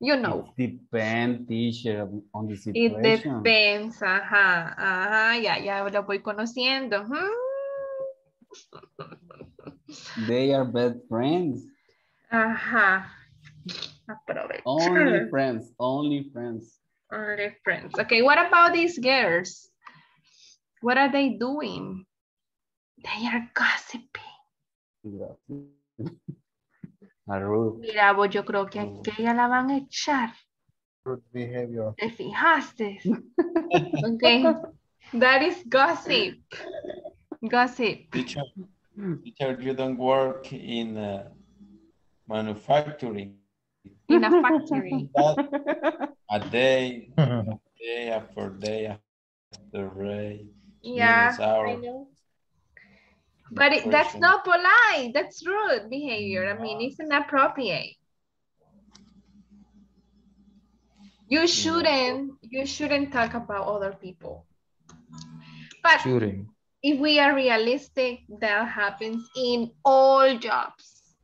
you know. It depends, teacher, on the situation. It depends, ajá, ajá, ya, ya lo voy conociendo. Hmm. They are best friends. Ajá. Only friends, only friends. Only friends. Okay, what about these girls? What are they doing? They are gossiping. Yeah. Mira, vos, yo creo que aquella la van a echar. Rude behavior. Te fijaste. Okay, that is gossip. Gossip. Teacher, teacher, you don't work in uh, manufacturing. In a factory. That, a day, day after day after day. Yeah, I know. But it, that's not polite. That's rude behavior. I mean, it's inappropriate. You shouldn't. You shouldn't talk about other people. But shouldn't. If we are realistic, that happens in all jobs.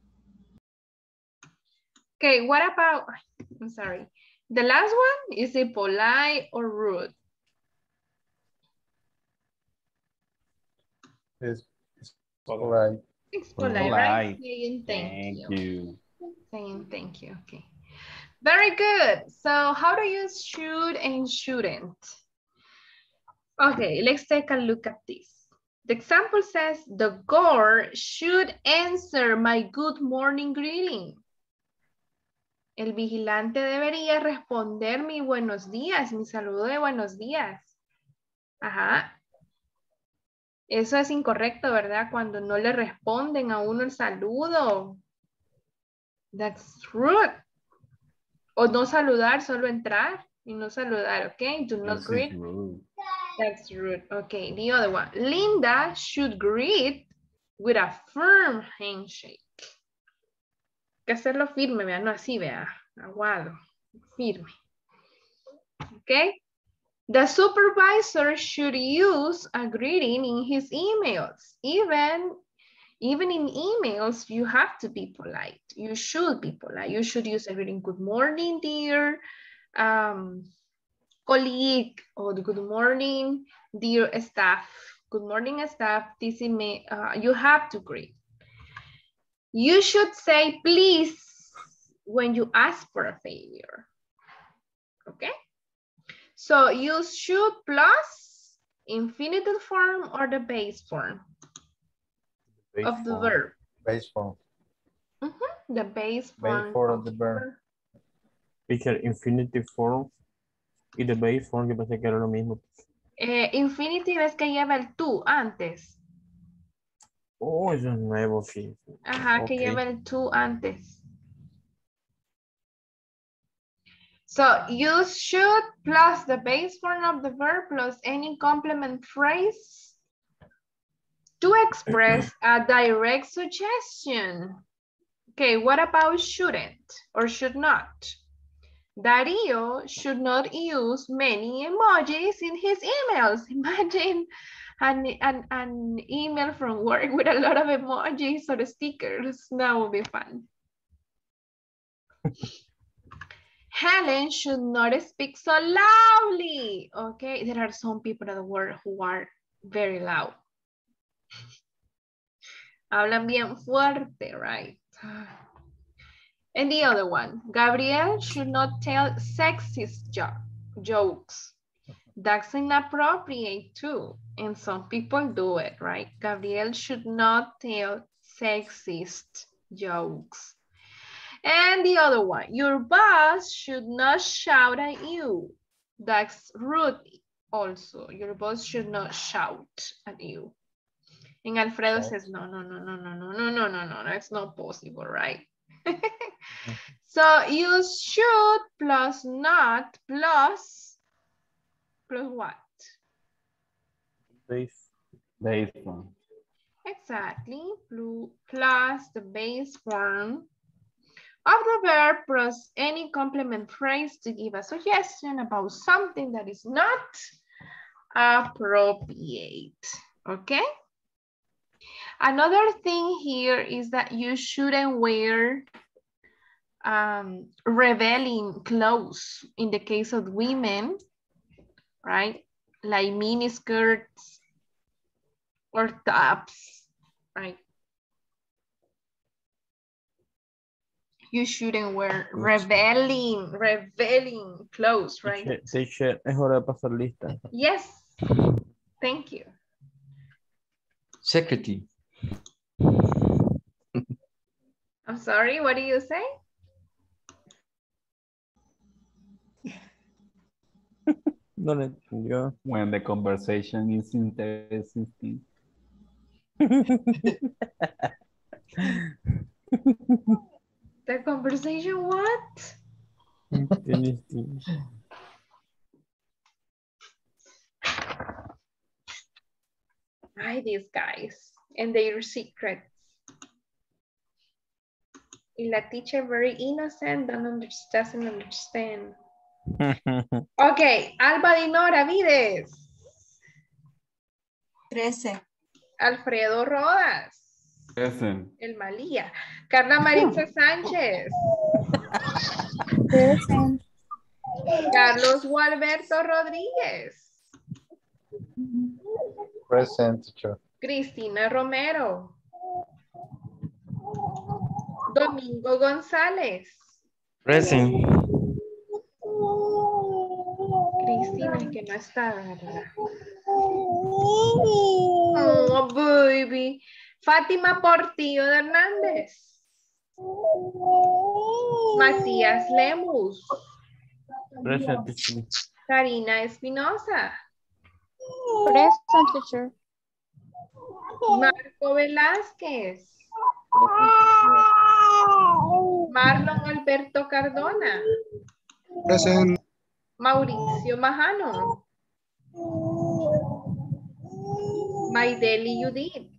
Okay. What about? I'm sorry. The last one, is it polite or rude? Yes. Polite. It's polite, polite. Right? Saying thank, thank you. you. Saying thank you, okay. Very good. So how do you should and shouldn't? Okay, let's take a look at this. The example says, the girl should answer my good morning greeting. El vigilante debería responder mi buenos días, mi saludo de buenos días. Ajá. Eso es incorrecto, ¿verdad? Cuando no le responden a uno el saludo. That's rude. O no saludar, solo entrar y no saludar, ¿ok? Do not greet. That's rude. Okay, the other one. Linda should greet with a firm handshake. Hay que hacerlo firme, vea, no así, vea, aguado. firme. Okay? The supervisor should use a greeting in his emails. Even, even in emails, you have to be polite. You should be polite. You should use a greeting, good morning, dear um, colleague, or good morning, dear staff. Good morning, staff. This email, uh, you have to greet. You should say please when you ask for a favor, okay? So you should plus infinitive form or the base form base of the form. verb. Base form. Mm-hmm. The base form, base form of the verb. Because infinitive form y the base form, yo pensé que era lo mismo. Eh, infinitive es que lleva el tú antes. Oh, eso es nuevo, sí. Ajá, okay. Que lleva el tú antes. So you should plus the base form of the verb plus any complement phrase to express a direct suggestion. Okay, what about shouldn't or should not? Dario should not use many emojis in his emails. Imagine an, an, an email from work with a lot of emojis or stickers. That would be fun. Helen should not speak so loudly. Okay, there are some people in the world who are very loud. Hablan bien fuerte, right? And the other one, Gabriel should not tell sexist jo jokes. That's inappropriate too. And some people do it, right? Gabriel should not tell sexist jokes. And the other one, your boss should not shout at you. That's rude also. Your boss should not shout at you. And Alfredo says, no, no, no, no, no, no, no, no, no, no, that's not possible, right? So you should plus not plus, plus what? Base, base form. Exactly, plus the base form of the verb plus any complement phrase to give a suggestion about something that is not appropriate, okay? Another thing here is that you shouldn't wear um, revealing clothes in the case of women, right? Like mini skirts or tops, right? You shouldn't wear revealing, revealing clothes, right? Teacher, es hora de pasar lista. Yes, thank you. Secretary. I'm sorry, what do you say? No le entendió. When the conversation is interesting. The conversation what? Interesting. Hi, these guys and their secrets. And la teacher very innocent, don't under, doesn't understand. Okay, Alba Dinora Vides. Trece. Alfredo Rodas. Present. El Malía. Carla Maritza Sánchez. Present. Carlos Gualberto Rodríguez. Present, teacher. Cristina Romero. Domingo González. Present. Cristina, que no está, ¿verdad? Oh, baby. Fátima Portillo de Hernández. Macías Lemus. Present, teacher. Karina Espinosa. Present, teacher. Marco Velázquez. Marlon Alberto Cardona. Present. Mauricio Majano. Maideli Judith.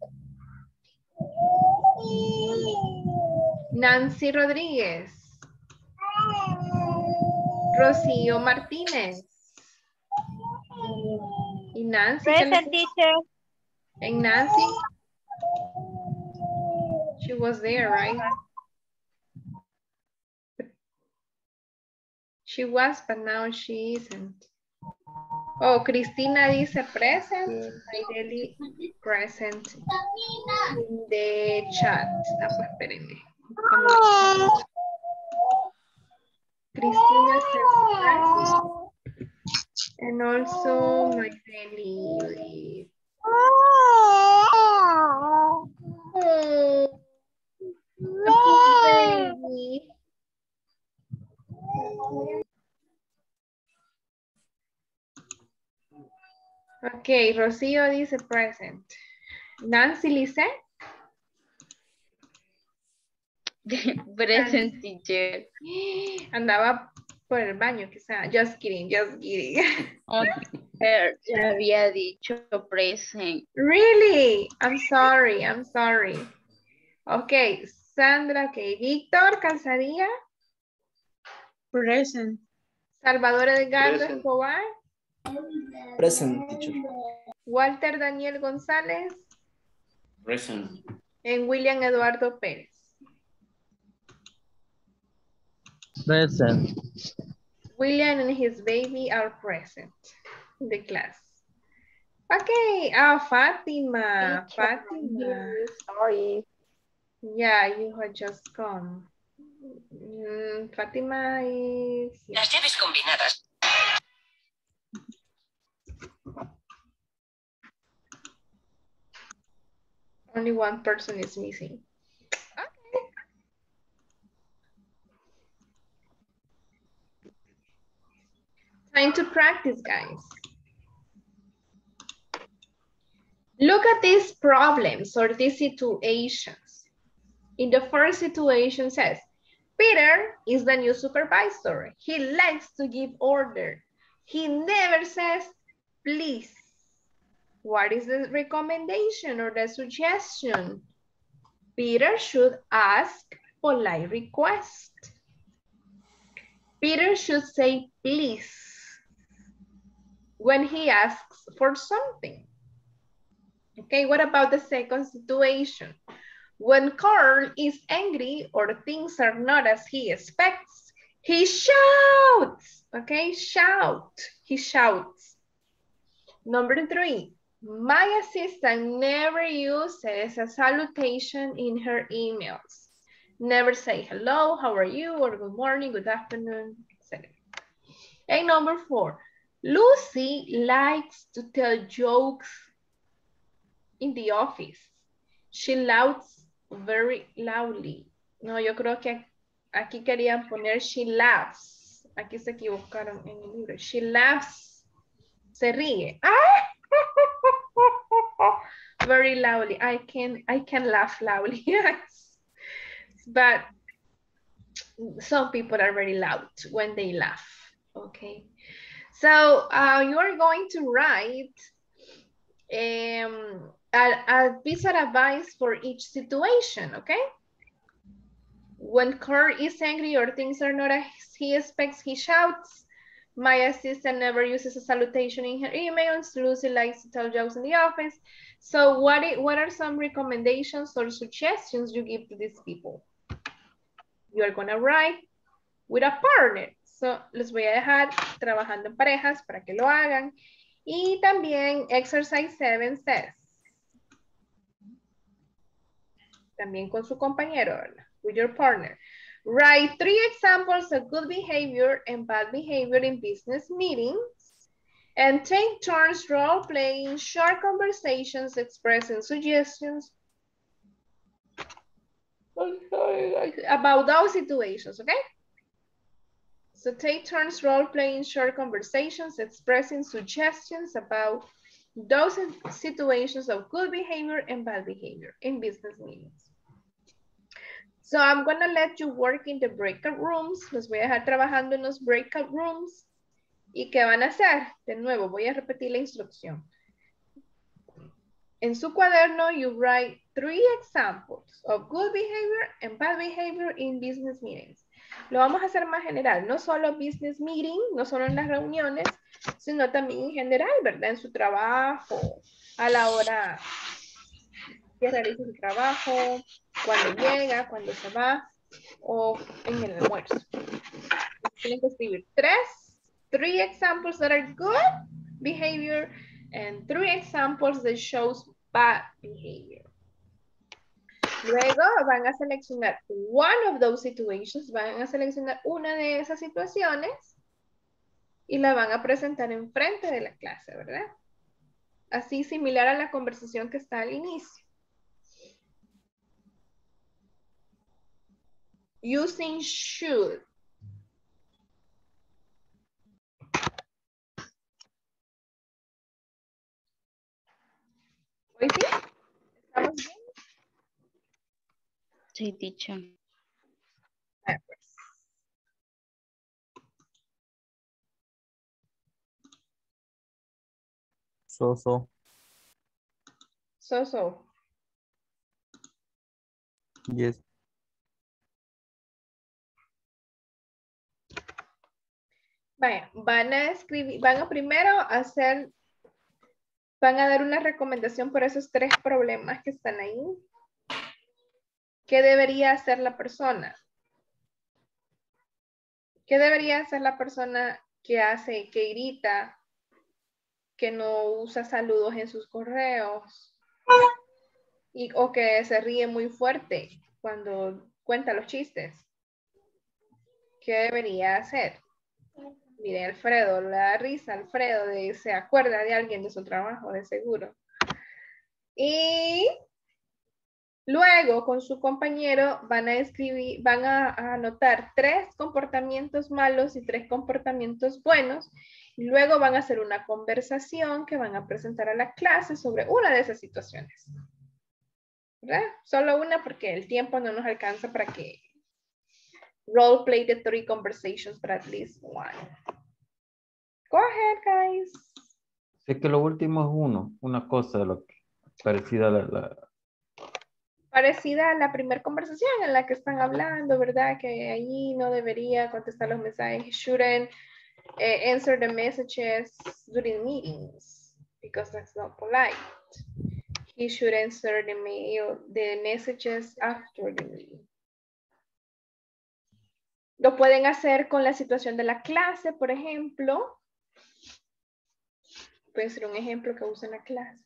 Nancy Rodríguez. Rocío Martínez. ¿Y Nancy? Present, teacher. And Nancy? She was there, right? She was, but now she isn't. Oh, Cristina dice present. Mayreli, present. In the chat. Ah, pues espérenme. Oh. Cristina says present. And also Mayreli. Oh. Oh. No. Okay, Rocío dice present. Nancy Lice. Present, teacher. Andaba por el baño, quizá. Just kidding, just kidding. Okay. Ya había dicho present. Really? I'm sorry, I'm sorry. Okay, Sandra, okay. Víctor Calzadilla. Present. Salvador Edgardo Escobar. Present, teacher. Walter Daniel González. Present. And William Eduardo Pérez. Present. William and his baby are present in the class. Okay. Ah, oh, Fatima. Teacher, Fatima. Sorry. Yeah, you had just come. Mm, Fatima is... Las llaves combinadas. Only one person is missing. Okay. Time to practice, guys. Look at these problems or these situations. In the first situation, it says, Peter is the new supervisor. He likes to give order. He never says, please. What is the recommendation or the suggestion? Peter should ask polite request. Peter should say, please, when he asks for something. Okay, what about the second situation? When Carl is angry or things are not as he expects, he shouts. Okay, shout. He shouts. Number three, my assistant never uses a salutation in her emails. Never say hello, how are you, or good morning, good afternoon, et cetera. And number four, Lucy likes to tell jokes in the office. She laughs very loudly. No, yo creo que aquí querían poner she laughs. Aquí se equivocaron en el libro. She laughs. Se ríe. Ah! Very loudly. I can, I can laugh loudly. Yes. But some people are very loud when they laugh. Okay. So uh, you are going to write um, a piece of advice for each situation, okay? When Kurt is angry or things are not as he expects, he shouts. My assistant never uses a salutation in her emails. Lucy likes to tell jokes in the office. So what, it, what are some recommendations or suggestions you give to these people? You are gonna write with a partner. So les voy a dejar trabajando en parejas para que lo hagan. Y también exercise seven says, también con su compañero, ¿verdad? With your partner. Write three examples of good behavior and bad behavior in business meetings and take turns role-playing, short conversations, expressing suggestions about those situations, okay? So take turns role-playing, short conversations, expressing suggestions about those situations of good behavior and bad behavior in business meetings. So I'm gonna let you work in the breakout rooms. Los voy a dejar trabajando en los breakout rooms. ¿Y qué van a hacer? De nuevo, voy a repetir la instrucción. En su cuaderno, you write three examples of good behavior and bad behavior in business meetings. lo vamos a hacer más general, no solo business meeting, no solo en las reuniones, sino también en general, ¿verdad? En su trabajo, a la hora que realiza su trabajo, cuando llega, cuando se va, o en el almuerzo. Tienen que escribir tres, three examples that are good behavior and three examples that shows bad behavior. Luego van a seleccionar one of those situations, van a seleccionar una de esas situaciones y la van a presentar enfrente de la clase, ¿verdad? Así similar a la conversación que está al inicio. Using should. ¿Hoy sí? ¿Estamos bien? Sí, dicho. Ah, pues. So, so. So, so. Yes. Vaya, van a escribir, van a primero hacer, van a dar una recomendación por esos tres problemas que están ahí. ¿Qué debería hacer la persona? ¿Qué debería hacer la persona que hace, que grita, que no usa saludos en sus correos y, o que se ríe muy fuerte cuando cuenta los chistes? ¿Qué debería hacer? Mire, Alfredo, la risa, Alfredo de, se acuerda de alguien de su trabajo, de seguro. Y luego, con su compañero, van a escribir, van a, a anotar tres comportamientos malos y tres comportamientos buenos. Y luego van a hacer una conversación que van a presentar a la clase sobre una de esas situaciones. ¿Verdad? Solo una porque el tiempo no nos alcanza para que role play the three conversations, but at least one. Go ahead, guys. Sé que lo último es uno, una cosa de lo que, parecida a la... la... parecida a la primera conversación en la que están hablando, ¿verdad? Que allí no debería contestar los mensajes. He shouldn't uh, answer the messages during meetings because that's not polite. He should answer the mail, the messages after the meeting. Lo pueden hacer con la situación de la clase, por ejemplo. Puede ser un ejemplo que usa en la clase.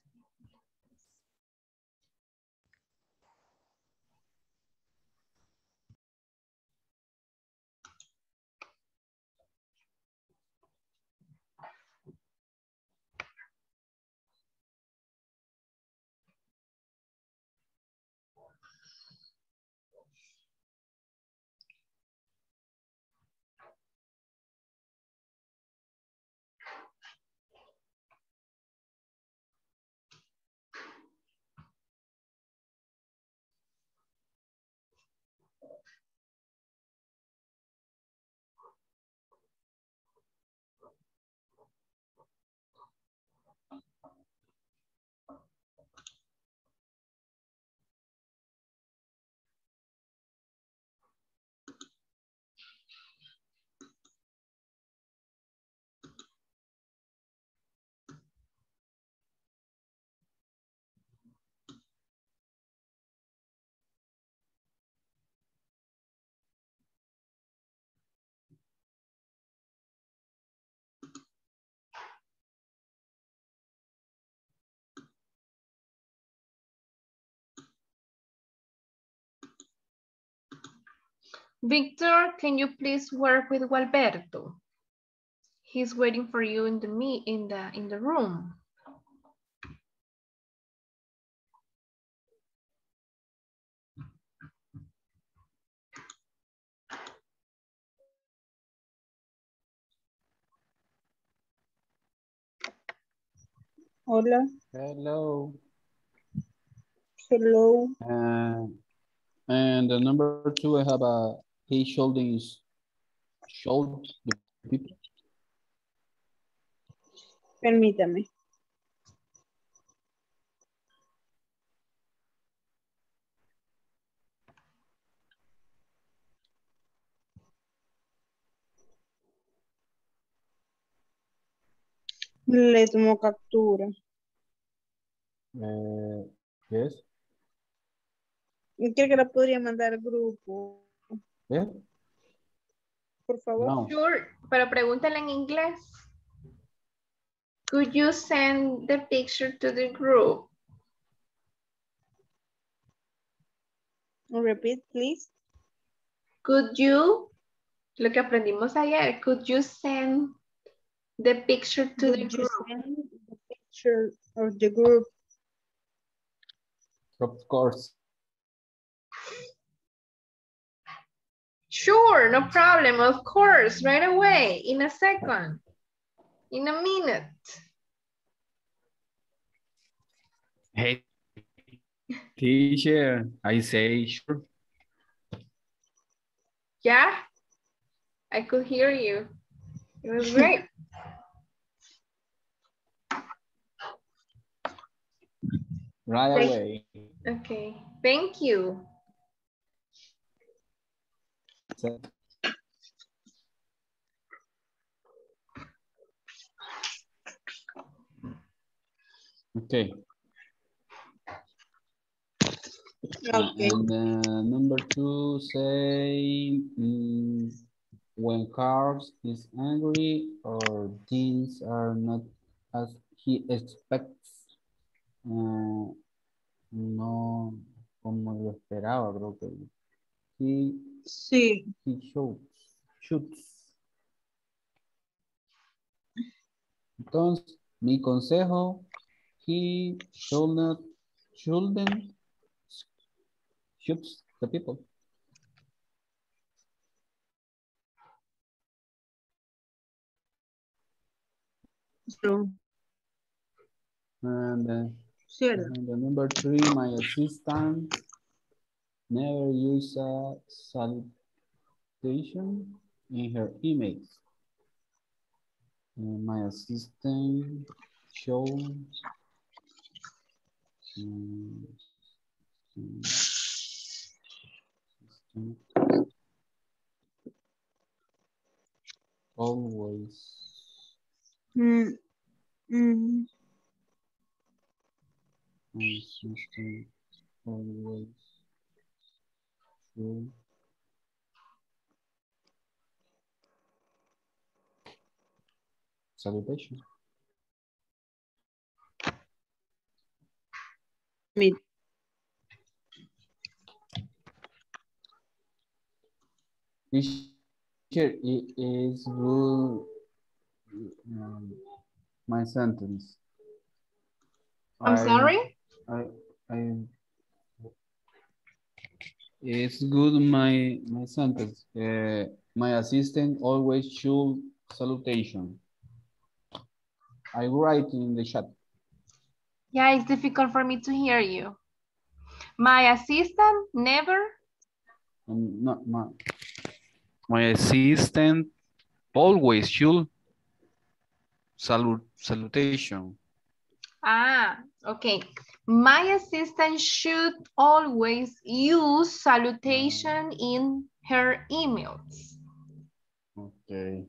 Victor, can you please work with Gualberto? He's waiting for you in the me in the in the room. Hola. Hello. Hello. Uh, and the number two, I have a. He showed these, showed the people. Permítame. Le tomó captura. Eh, ¿Qué es? Yo creo que la podría mandar al grupo. ¿Eh? Por favor. No. Sure, pero pregúntale en inglés. Could you send the picture to the group? Repeat, please. Could you, lo que aprendimos ayer, could you send the picture to could the group? Send the picture of the group. Of course. Sure, no problem, of course, right away, in a second, in a minute. Hey, teacher, I say sure. Yeah, I could hear you. It was great. Right Thank away. Okay, thank you. Okay. Okay. And uh, number two, say um, when Carl is angry or things are not as he expects. Uh, no, como lo esperaba, creo que he. Sí. He shoots. shoots. Entonces, mi consejo, he should not, shouldn't shoot the people. So, and, uh, sure. and the number three, my assistant. Never use a salutation in her emails. And my assistant shows um, always. Mm. Mm. My assistant always. Mm. Salutation. Me. Teacher, it is good. Um, my sentence. I'm I, sorry. I. I It's good, my, my sentence. Uh, my assistant always should salutation. I write in the chat. Yeah, it's difficult for me to hear you. My assistant never? Um, not my. My assistant always should salut, salutation. Ah, okay. My assistant should always use salutation in her emails. Okay.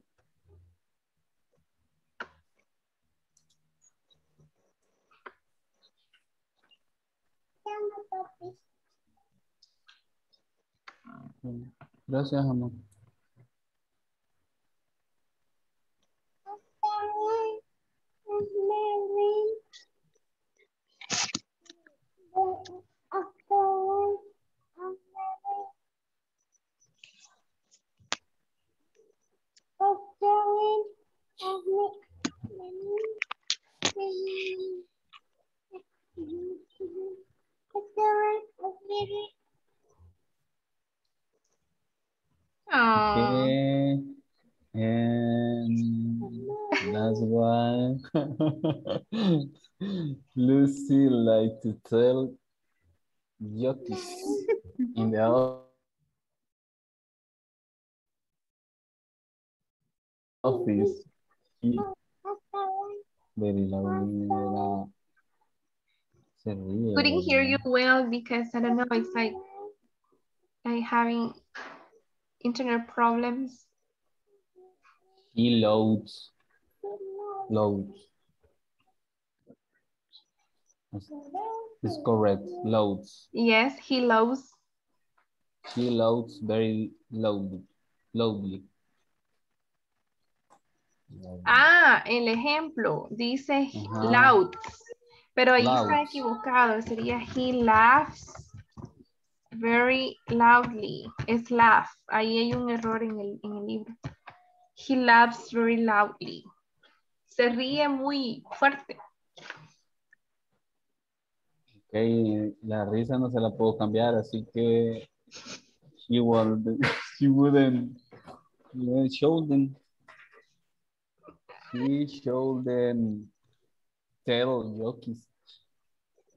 Gracias, amor. Okay. And that's why Lucy likes to tell Yotis in the office. Very loud. Couldn't hear you well because I don't know, it's like I having internet problems. He loads, loads. It's correct, loads. Yes, he loads. He loads very loudly. loudly. Ah, el ejemplo dice uh-huh. loud, pero ahí loud. Está equivocado, sería he laughs very loudly, es laugh, ahí hay un error en el, en el libro. He laughs very loudly, se ríe muy fuerte. Ok, la risa no se la puedo cambiar, así que she, would, she wouldn't show them. He shouldn't tell jokes.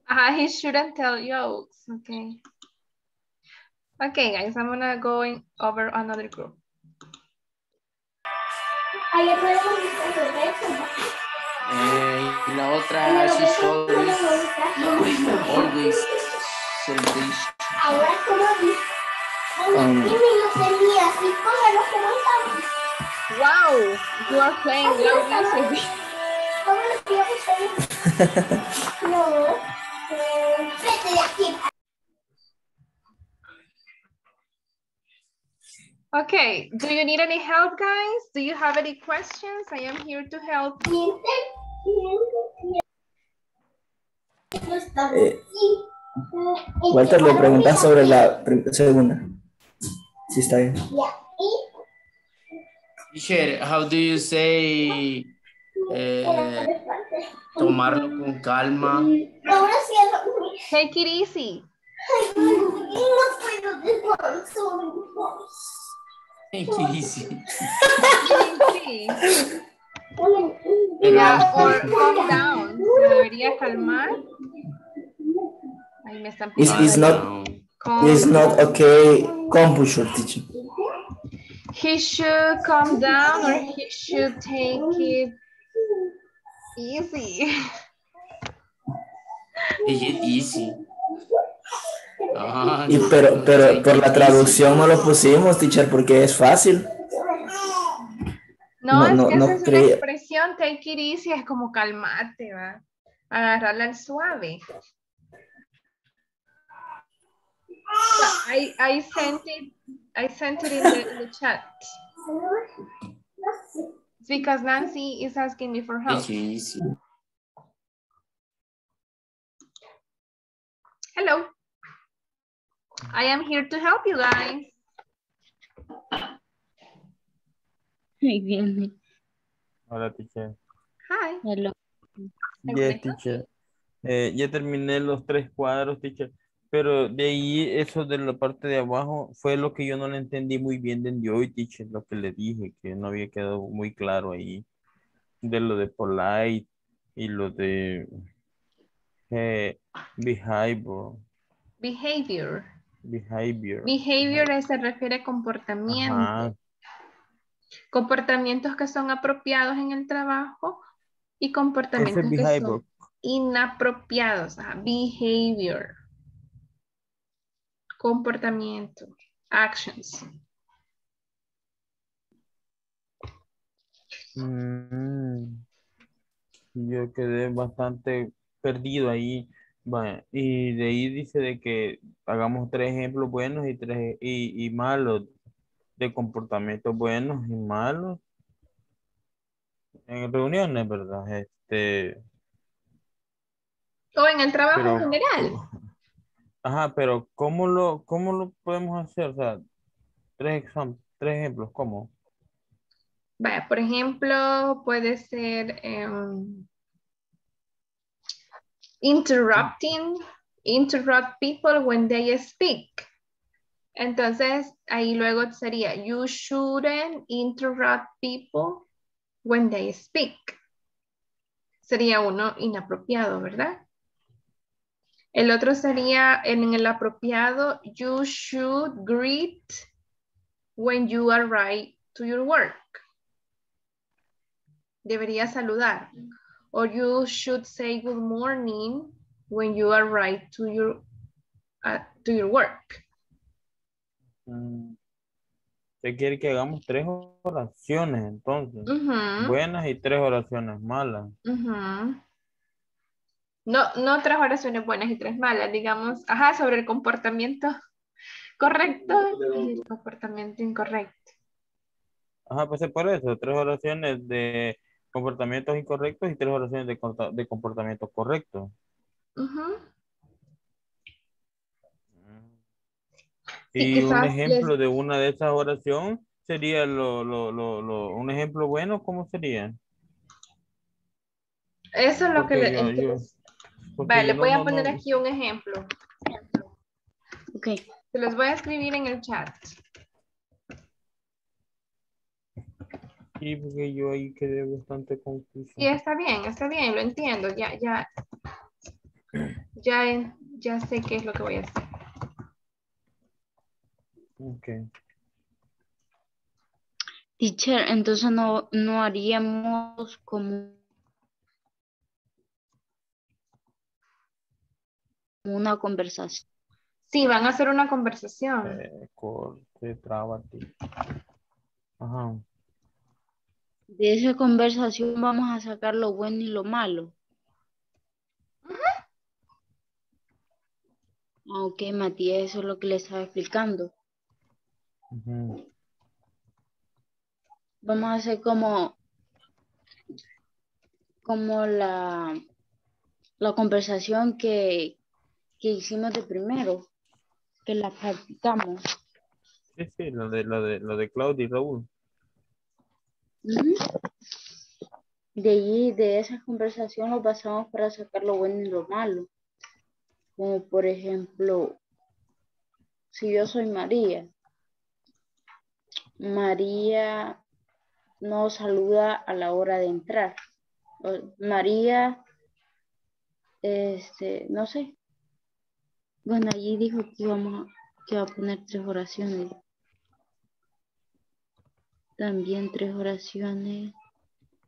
Ah, uh, he shouldn't tell jokes. Okay. Okay, guys, I'm gonna go in over another group. Eh, y la otra, she always, always selfish. Ahora es como así. Wow, you are playing loud music. Okay, do you need any help, guys? Do you have any questions? I am here to help. Eh, Walter le pregunta sobre la segunda. Sí, está bien. Teacher, how do you say eh, tomarlo con calma? Take it easy. Take it easy. Yeah, or calm down. Debería calmar. Ahí me están poniendo. It's not, it's not okay. Composure, teacher. He should calm down or he should take it easy. Take it easy. Ah, y pero pero por la traducción no lo pusimos, teacher, porque es fácil. No, no es no, que esa no es una expresión, take it easy, es como calmarte, va. Agarrarla al suave. I, I sent it. I sent it in the, in the chat. It's because Nancy is asking me for help. Easy, easy. Hello. I am here to help you guys. Muy bien. Hola, teacher. Hi. Hello. Yeah, teacher. Eh, ya terminé los tres cuadros, teacher. Pero de ahí, eso de la parte de abajo, fue lo que yo no le entendí muy bien de hoy, teacher, lo que le dije, que no había quedado muy claro ahí, de lo de polite y lo de eh, behavior. Behavior. Behavior. Behavior uh-huh. se refiere a comportamiento. Uh-huh. Comportamientos que son apropiados en el trabajo y comportamientos es que son inapropiados. Uh, behavior. Comportamiento, actions. Mm, yo quedé bastante perdido ahí. Bueno, y de ahí dice de que hagamos tres ejemplos buenos y tres y, y malos, de comportamientos buenos y malos en reuniones, ¿verdad? Este. O en el trabajo pero, en general. Ajá, pero ¿cómo lo, cómo lo podemos hacer? O sea, tres, exam tres ejemplos, ¿cómo? Vaya, por ejemplo, puede ser um, interrupting, interrupt people when they speak. Entonces, ahí luego sería, you shouldn't interrupt people when they speak. Sería uno inapropiado, ¿verdad? El otro sería en el apropiado, you should greet when you arrive to your work. Deberías saludar. Or you should say good morning when you arrive to your, uh, to your work. Se quiere que hagamos tres oraciones entonces. Uh-huh. Buenas y tres oraciones malas. Uh-huh. No, no tres oraciones buenas y tres malas, digamos, ajá, sobre el comportamiento correcto y el comportamiento incorrecto. Ajá, pues es por eso, tres oraciones de comportamientos incorrectos y tres oraciones de, de comportamientos correctos. Uh-huh. Y, y un ejemplo les... de una de esas oraciones sería lo, lo, lo, lo, un ejemplo bueno, ¿cómo sería? Eso es lo porque que... Yo, entonces... yo, vale, le voy no, a poner no, no. aquí un ejemplo. Ok. Se los voy a escribir en el chat. Sí, porque yo ahí quedé bastante confuso. Sí, está bien, está bien, lo entiendo. Ya, ya, ya, ya sé qué es lo que voy a hacer. Ok. Teacher, entonces no, no haríamos como una conversación. Sí, van a hacer una conversación. Eh, corte, traba, ajá. De esa conversación vamos a sacar lo bueno y lo malo. Uh-huh. Ok, Matías, eso es lo que le estaba explicando. Uh-huh. Vamos a hacer como, como la, la conversación que, que hicimos de primero, que la practicamos. Sí, sí, la de, la de, la de Claudia y Raúl. De allí, de esa conversación lo pasamos para sacar lo bueno y lo malo. Como por ejemplo, si yo soy María, María no saluda a la hora de entrar. María, este, no sé. Bueno, allí dijo que íbamos, que iba a poner tres oraciones. También tres oraciones,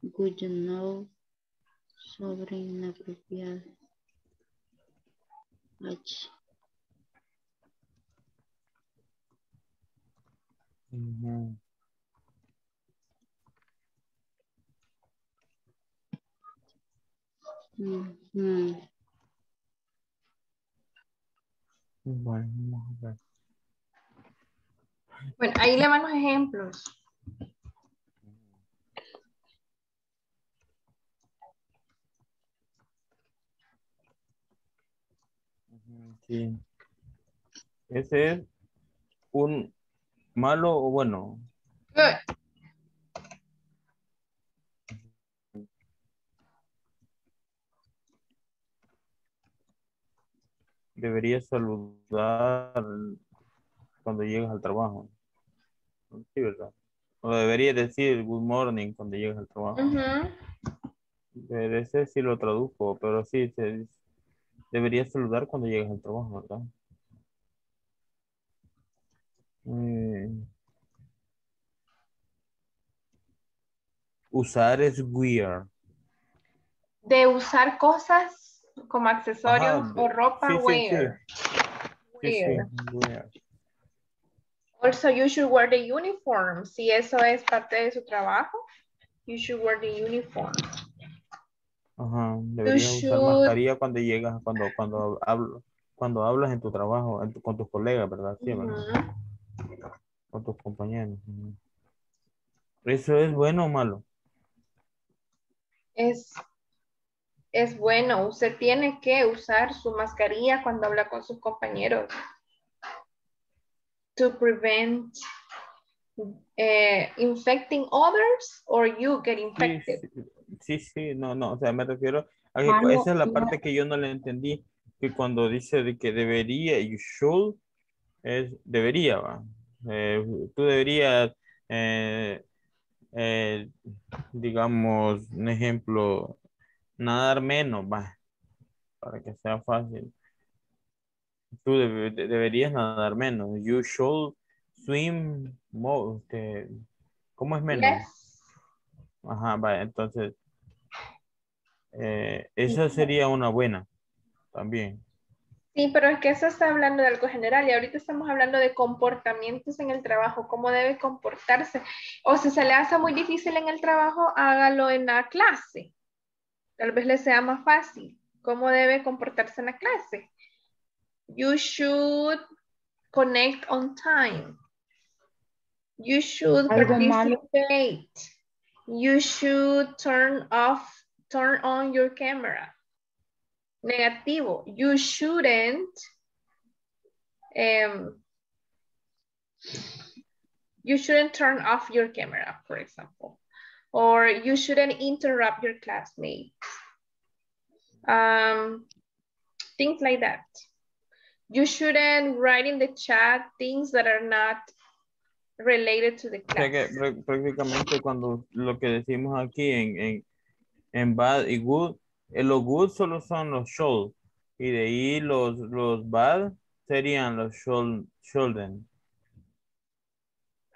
good you know, sobre inapropiado. H. Uh-huh. Uh-huh. Bueno, vamos a ver. Bueno, ahí le van los ejemplos. Sí. Ese es un malo o bueno. Good. Deberías saludar cuando llegas al trabajo. Sí, ¿verdad? O deberías decir good morning cuando llegas al trabajo. Uh-huh. Pero ese sí lo traduzco, pero sí se dice. Deberías saludar cuando llegas al trabajo, ¿verdad? Eh, usar es weird. De usar cosas como accesorios ajá, o ropa, sí, weird. Sí, sí. Weird. Sí, sí, weird. Also, you should wear the uniform. Si eso es parte de su trabajo, you should wear the uniform. Ajá, deberías usar should... mascarilla cuando llegas, cuando, cuando, hablo, cuando hablas en tu trabajo, en tu, con tus colegas, ¿verdad? Sí, uh-huh. ¿verdad? Con tus compañeros. Uh-huh. ¿Eso es bueno o malo? Es, es bueno. Usted tiene que usar su mascarilla cuando habla con sus compañeros. To prevent eh, infecting others or you get infected. Sí, sí. Sí, sí, no, no, o sea, me refiero a que malo, esa es la parte que yo no le entendí, que cuando dice de que debería, you should, es debería, va. Eh, tú deberías, eh, eh, digamos, un ejemplo, nadar menos, va, para que sea fácil. Tú deb deberías nadar menos, you should swim more, que, ¿cómo es menos? Yes. Ajá, vale, entonces eh, esa sería una buena también. Sí, pero es que eso está hablando de algo general y ahorita estamos hablando de comportamientos en el trabajo, cómo debe comportarse. O si se le hace muy difícil en el trabajo, hágalo en la clase. Tal vez le sea más fácil. ¿Cómo debe comportarse en la clase? You should connect on time. You should participate. You should turn off, turn on your camera. Negativo. You shouldn't. Um, you shouldn't turn off your camera, for example. Or you shouldn't interrupt your classmates. Um, things like that. You shouldn't write in the chat things that are not related to the class. O sea que prácticamente cuando lo que decimos aquí en, en, en bad y good, los good solo son los should. Y de ahí los, los bad serían los should, shouldn't.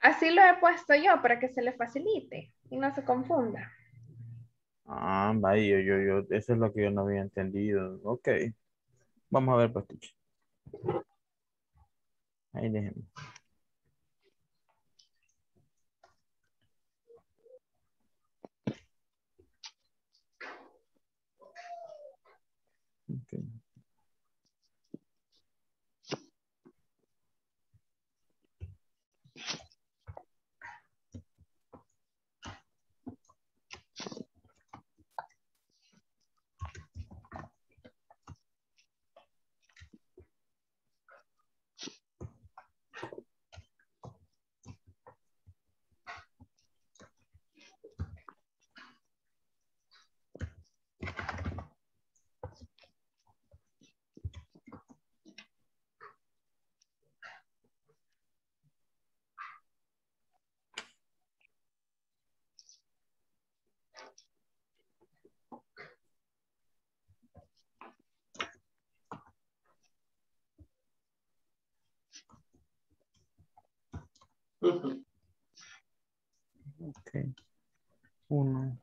Así lo he puesto yo para que se le facilite y no se confunda. Ah, vaya, yo, yo, eso es lo que yo no había entendido. Ok. Vamos a ver, pastiche. Ahí déjenme. Okay. Okay. Uno.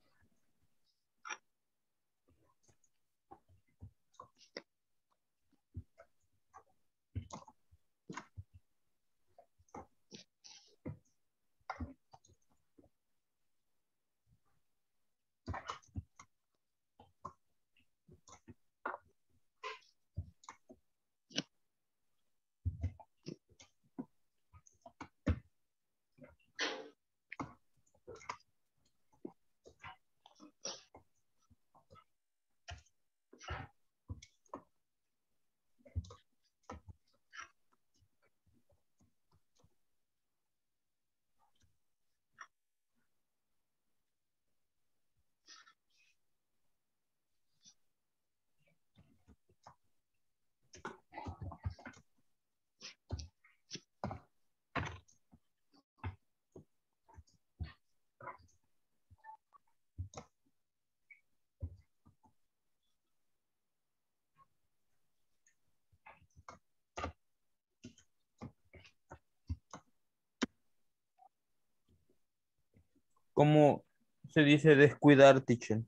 ¿Cómo se dice descuidar, teacher?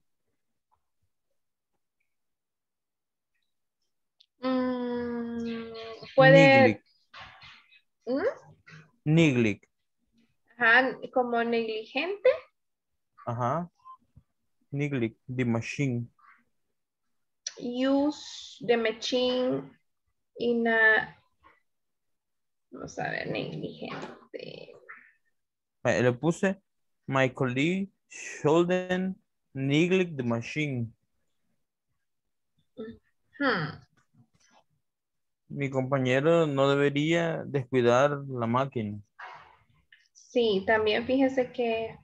Mm, puede... Neglict. ¿Mm? Ajá, como negligente. Ajá. Neglict, the machine. Use the machine in a... Vamos a ver, negligente. ¿Lo puse? My colleague shouldn't neglect the machine. Hmm. Mi compañero no debería descuidar la máquina. Sí, también fíjese que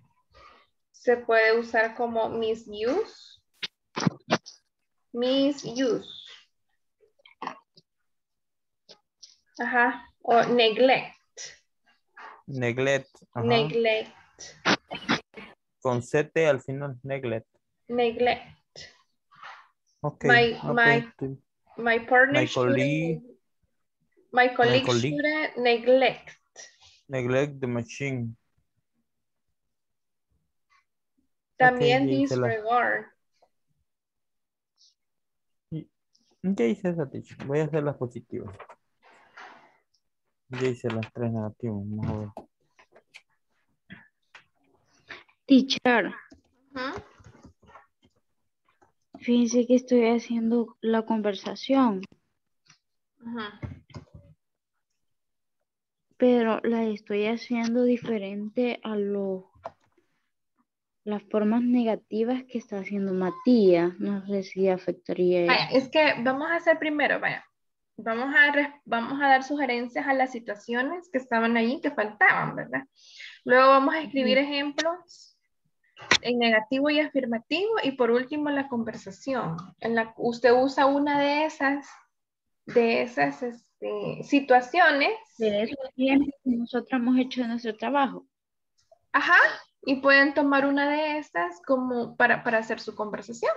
se puede usar como misuse. Misuse. Ajá. O neglect. Neglect. Ajá. Neglect. Con Z al final, neglect. Neglect. Okay. My, my, my partner my colleague, my colleague, my colleague shouldn't neglect. Neglect the machine. También okay, disregard. ¿Qué hice esa, teacher? Voy a hacer las positivas. Ya hice las tres negativas. Vamos a ver. Teacher, uh-huh. fíjense que estoy haciendo la conversación. Ajá. Pero la estoy haciendo diferente a lo, las formas negativas que está haciendo Matías. No sé si afectaría. Vaya, es que vamos a hacer primero, vaya. Vamos a, vamos a dar sugerencias a las situaciones que estaban ahí, que faltaban, ¿verdad? Luego vamos a escribir ejemplos en negativo y afirmativo. Y por último, la conversación. En la, usted usa una de esas, de esas este, situaciones. De esos ejemplos que nosotros hemos hecho en nuestro trabajo. Ajá. Y pueden tomar una de estas como para, para hacer su conversación.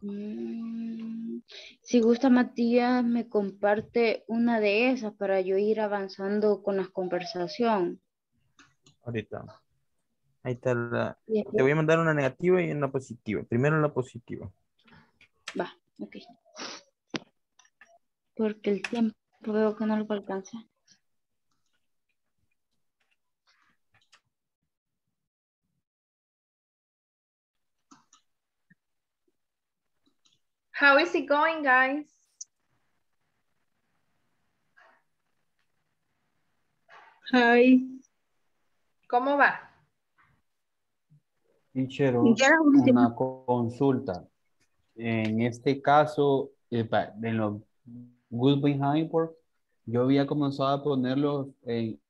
Mm, si gusta, Matías, me comparte una de esas para yo ir avanzando con la conversación. Ahorita. Ahí está la... Te voy a mandar una negativa y una positiva. Primero la positiva. Va, ok. Porque el tiempo veo que no lo alcanza. How is it going, guys? Hi. ¿Cómo va? Teacher, una consulta. En este caso, en los Good Behind Work, yo había comenzado a ponerlos en...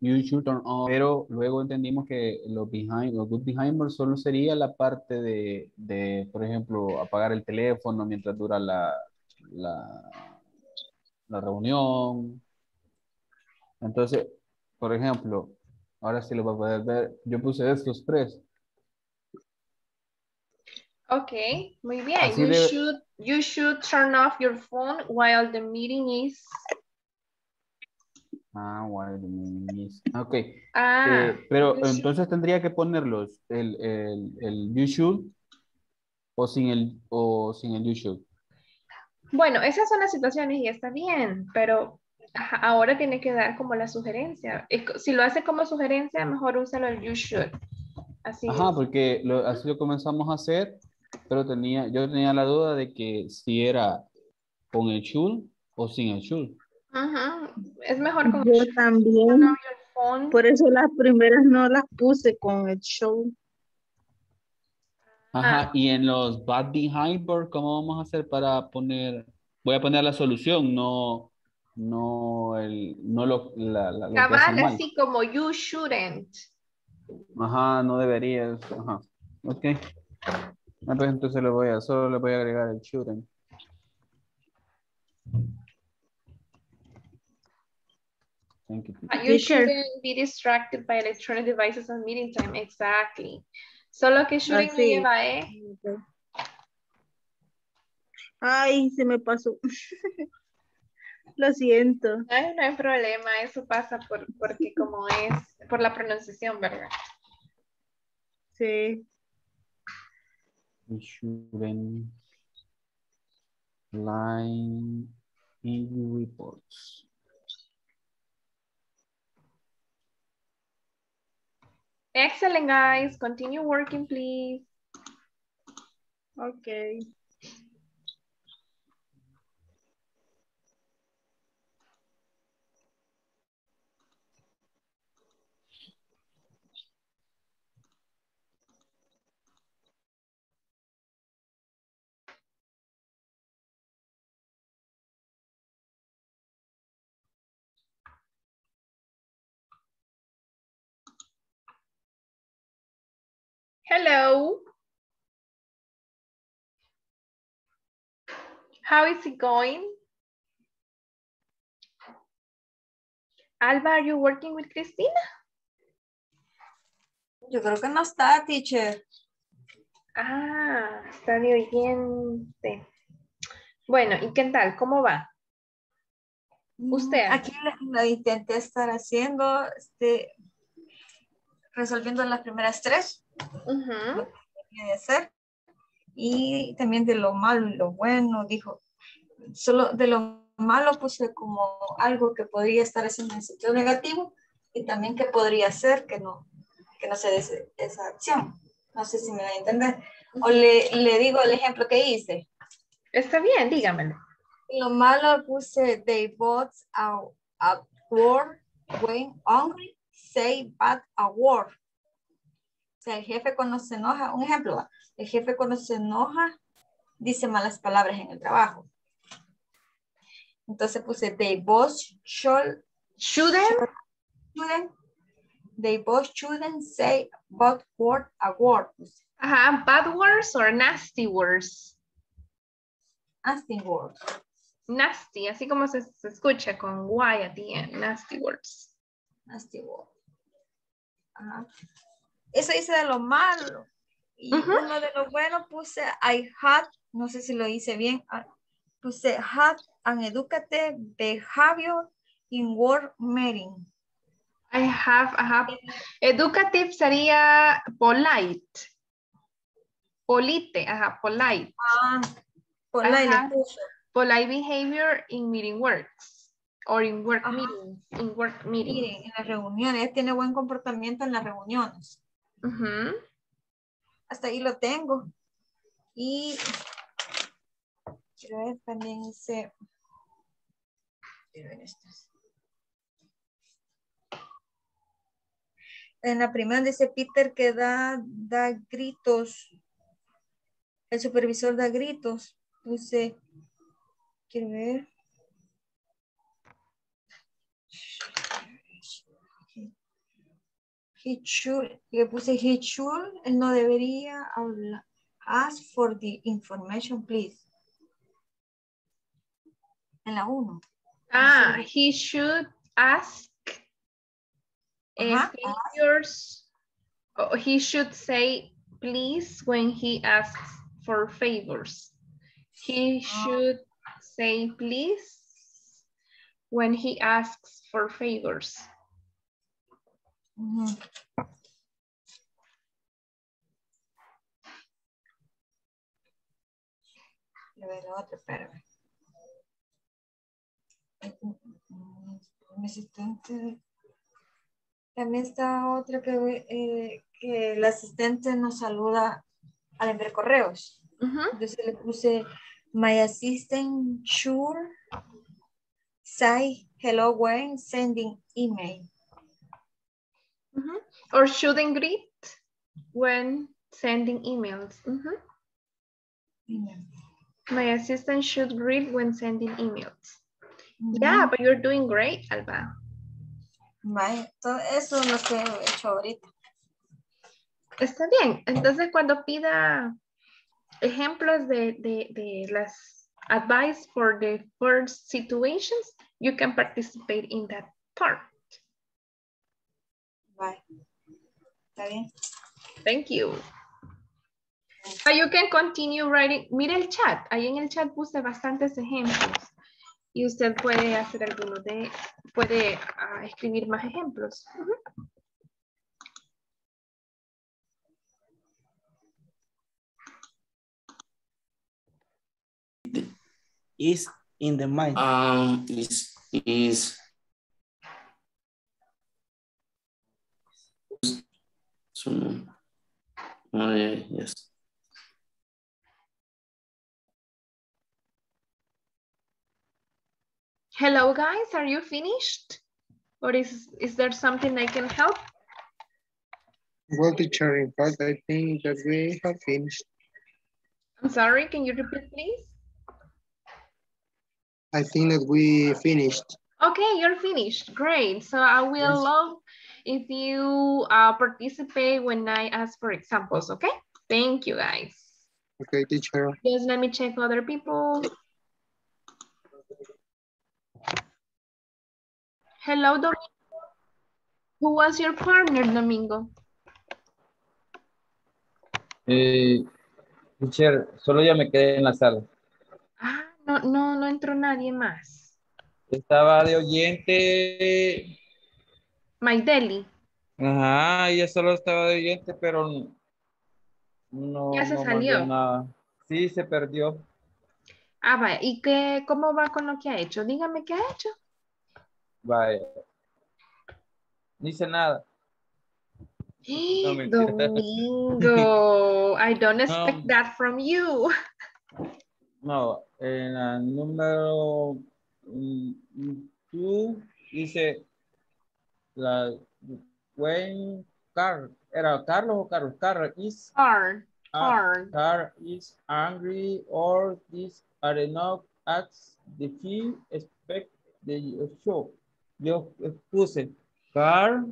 You should turn on. Pero luego entendimos que los behind, los good behind solo sería la parte de, de, por ejemplo, apagar el teléfono mientras dura la, la, la reunión. Entonces, por ejemplo, ahora sí lo va a poder ver. Yo puse estos tres. Ok, muy bien. Así you, de... should, you should turn off your phone while the meeting is... Ah, ok. Ah, eh, pero entonces should. Tendría que ponerlos el, el, el you should o sin el, o sin el you should. Bueno, esas son las situaciones y está bien, pero ahora tiene que dar como la sugerencia. Si lo hace como sugerencia, mejor úsalo el you should. Así Ajá, es. Porque lo, así lo comenzamos a hacer, pero tenía, yo tenía la duda de que si era con el should o sin el should. Ajá, es mejor con yo el show. También, por eso las primeras no las puse con el show. Ajá, ah. Y en los bad behind board, ¿cómo vamos a hacer para poner? Voy a poner la solución, no, no, el, no lo, la, la, lo cabal, que así mal. Como you shouldn't. Ajá, no deberías, ajá, ok. Entonces, entonces le voy a, solo le voy a agregar el shouldn't. Thank you. You shouldn't be distracted by electronic devices at meeting time. Exactly. Solo que shouldn't me lleva, ¿eh? Ay, se me pasó. Lo siento. Ay, no hay problema. Eso pasa por, porque como es, por la pronunciación, ¿verdad? Sí. You shouldn't lie in reports. Excellent, guys. Continue working, please. Okay. Hello. How is it going? Alba, are you working with Cristina? Yo creo que no está, teacher. Ah, está de oyente. Bueno, ¿y qué tal? ¿Cómo va? Usted. Aquí lo intenté estar haciendo, este, resolviendo las primeras tres. Uh-huh. De hacer y también de lo malo y lo bueno, dijo solo de lo malo puse como algo que podría estar haciendo en sentido negativo y también qué podría hacer que no, que no se dé esa acción. No sé si me va a entender. O le, le digo el ejemplo que hice. Está bien, dígamelo. Lo malo puse, they both are at war when hungry, say bad at war. O sea, el jefe cuando se enoja, un ejemplo, el jefe cuando se enoja dice malas palabras en el trabajo. Entonces puse, they both should, shouldn't, shouldn't, they both shouldn't say bad word a word. Ajá, bad words or nasty words. Nasty words. Nasty, así como se, se escucha con Y at the end, nasty words. Nasty words. Ajá. Eso hice de lo malo. Y uh-huh. uno de lo bueno puse, I had, no sé si lo hice bien, puse had an educative behavior in work meeting. I have, I have. Educative sería polite. Polite, ajá, polite. Ah, polite. Have, polite behavior in meeting works. Or in work ajá. meetings. In work meetings. Miren, en las reuniones. Tiene buen comportamiento en las reuniones. Uh-huh. Hasta ahí lo tengo. Y... quiero ver, también hice... quiero ver estas. En la primera dice Peter que da, da gritos. El supervisor da gritos. Puse, quiero ver. He should, le puse he should, él no debería hablar. Ask for the information, please. En la uno. Ah, no sé. He should ask. Uh-huh. Favors, oh, he should say please when he asks for favors. He uh-huh. should say please when he asks for favors. Uh-huh. También está otra que, eh, que el asistente nos saluda al enviar correos. Uh-huh. Entonces le puse, my assistant sure say hello when sending email. Uh-huh. Or shouldn't greet when sending emails. Uh-huh. Email. My assistant should greet when sending emails. Uh-huh. Yeah, but you're doing great, Alba. Todo eso es lo que he hecho ahorita. Está bien. Entonces, cuando pida ejemplos de, de, de las advice for the first situations, you can participate in that part. Bye. Está bien. Thank you. But you can continue writing. Mira el chat. Ahí en el chat puse bastantes ejemplos. Y usted puede hacer algunos de, puede uh, escribir más ejemplos. Uh-huh. Is in the mind. Um, is, is. So, uh, yes. Hello guys, are you finished? Or is, is there something I can help? Well, teacher, in fact, I think that we have finished. I'm sorry, can you repeat please? I think that we finished. Okay, you're finished, great. So I will yes. love if you uh, participate when I ask for examples, okay? Thank you guys. Okay, teacher. Just let me check other people. Hello, Domingo. Who was your partner, Domingo? Eh, teacher, solo ya me quedé en la sala. Ah, no, no, no entró nadie más. Estaba de oyente. Maideli. Ajá, ella solo estaba de oyente, pero no. Ya se no salió. Nada. Sí, se perdió. Ah, vaya. ¿Y qué, cómo va con lo que ha hecho? Dígame qué ha hecho. Vaya. No hice nada. No, Domingo, I don't expect um, that from you. No, en la número two dice la when car era Carlos o Carlos Carlos is car uh, car is angry or this are not at the fee expect the show. Yo puse car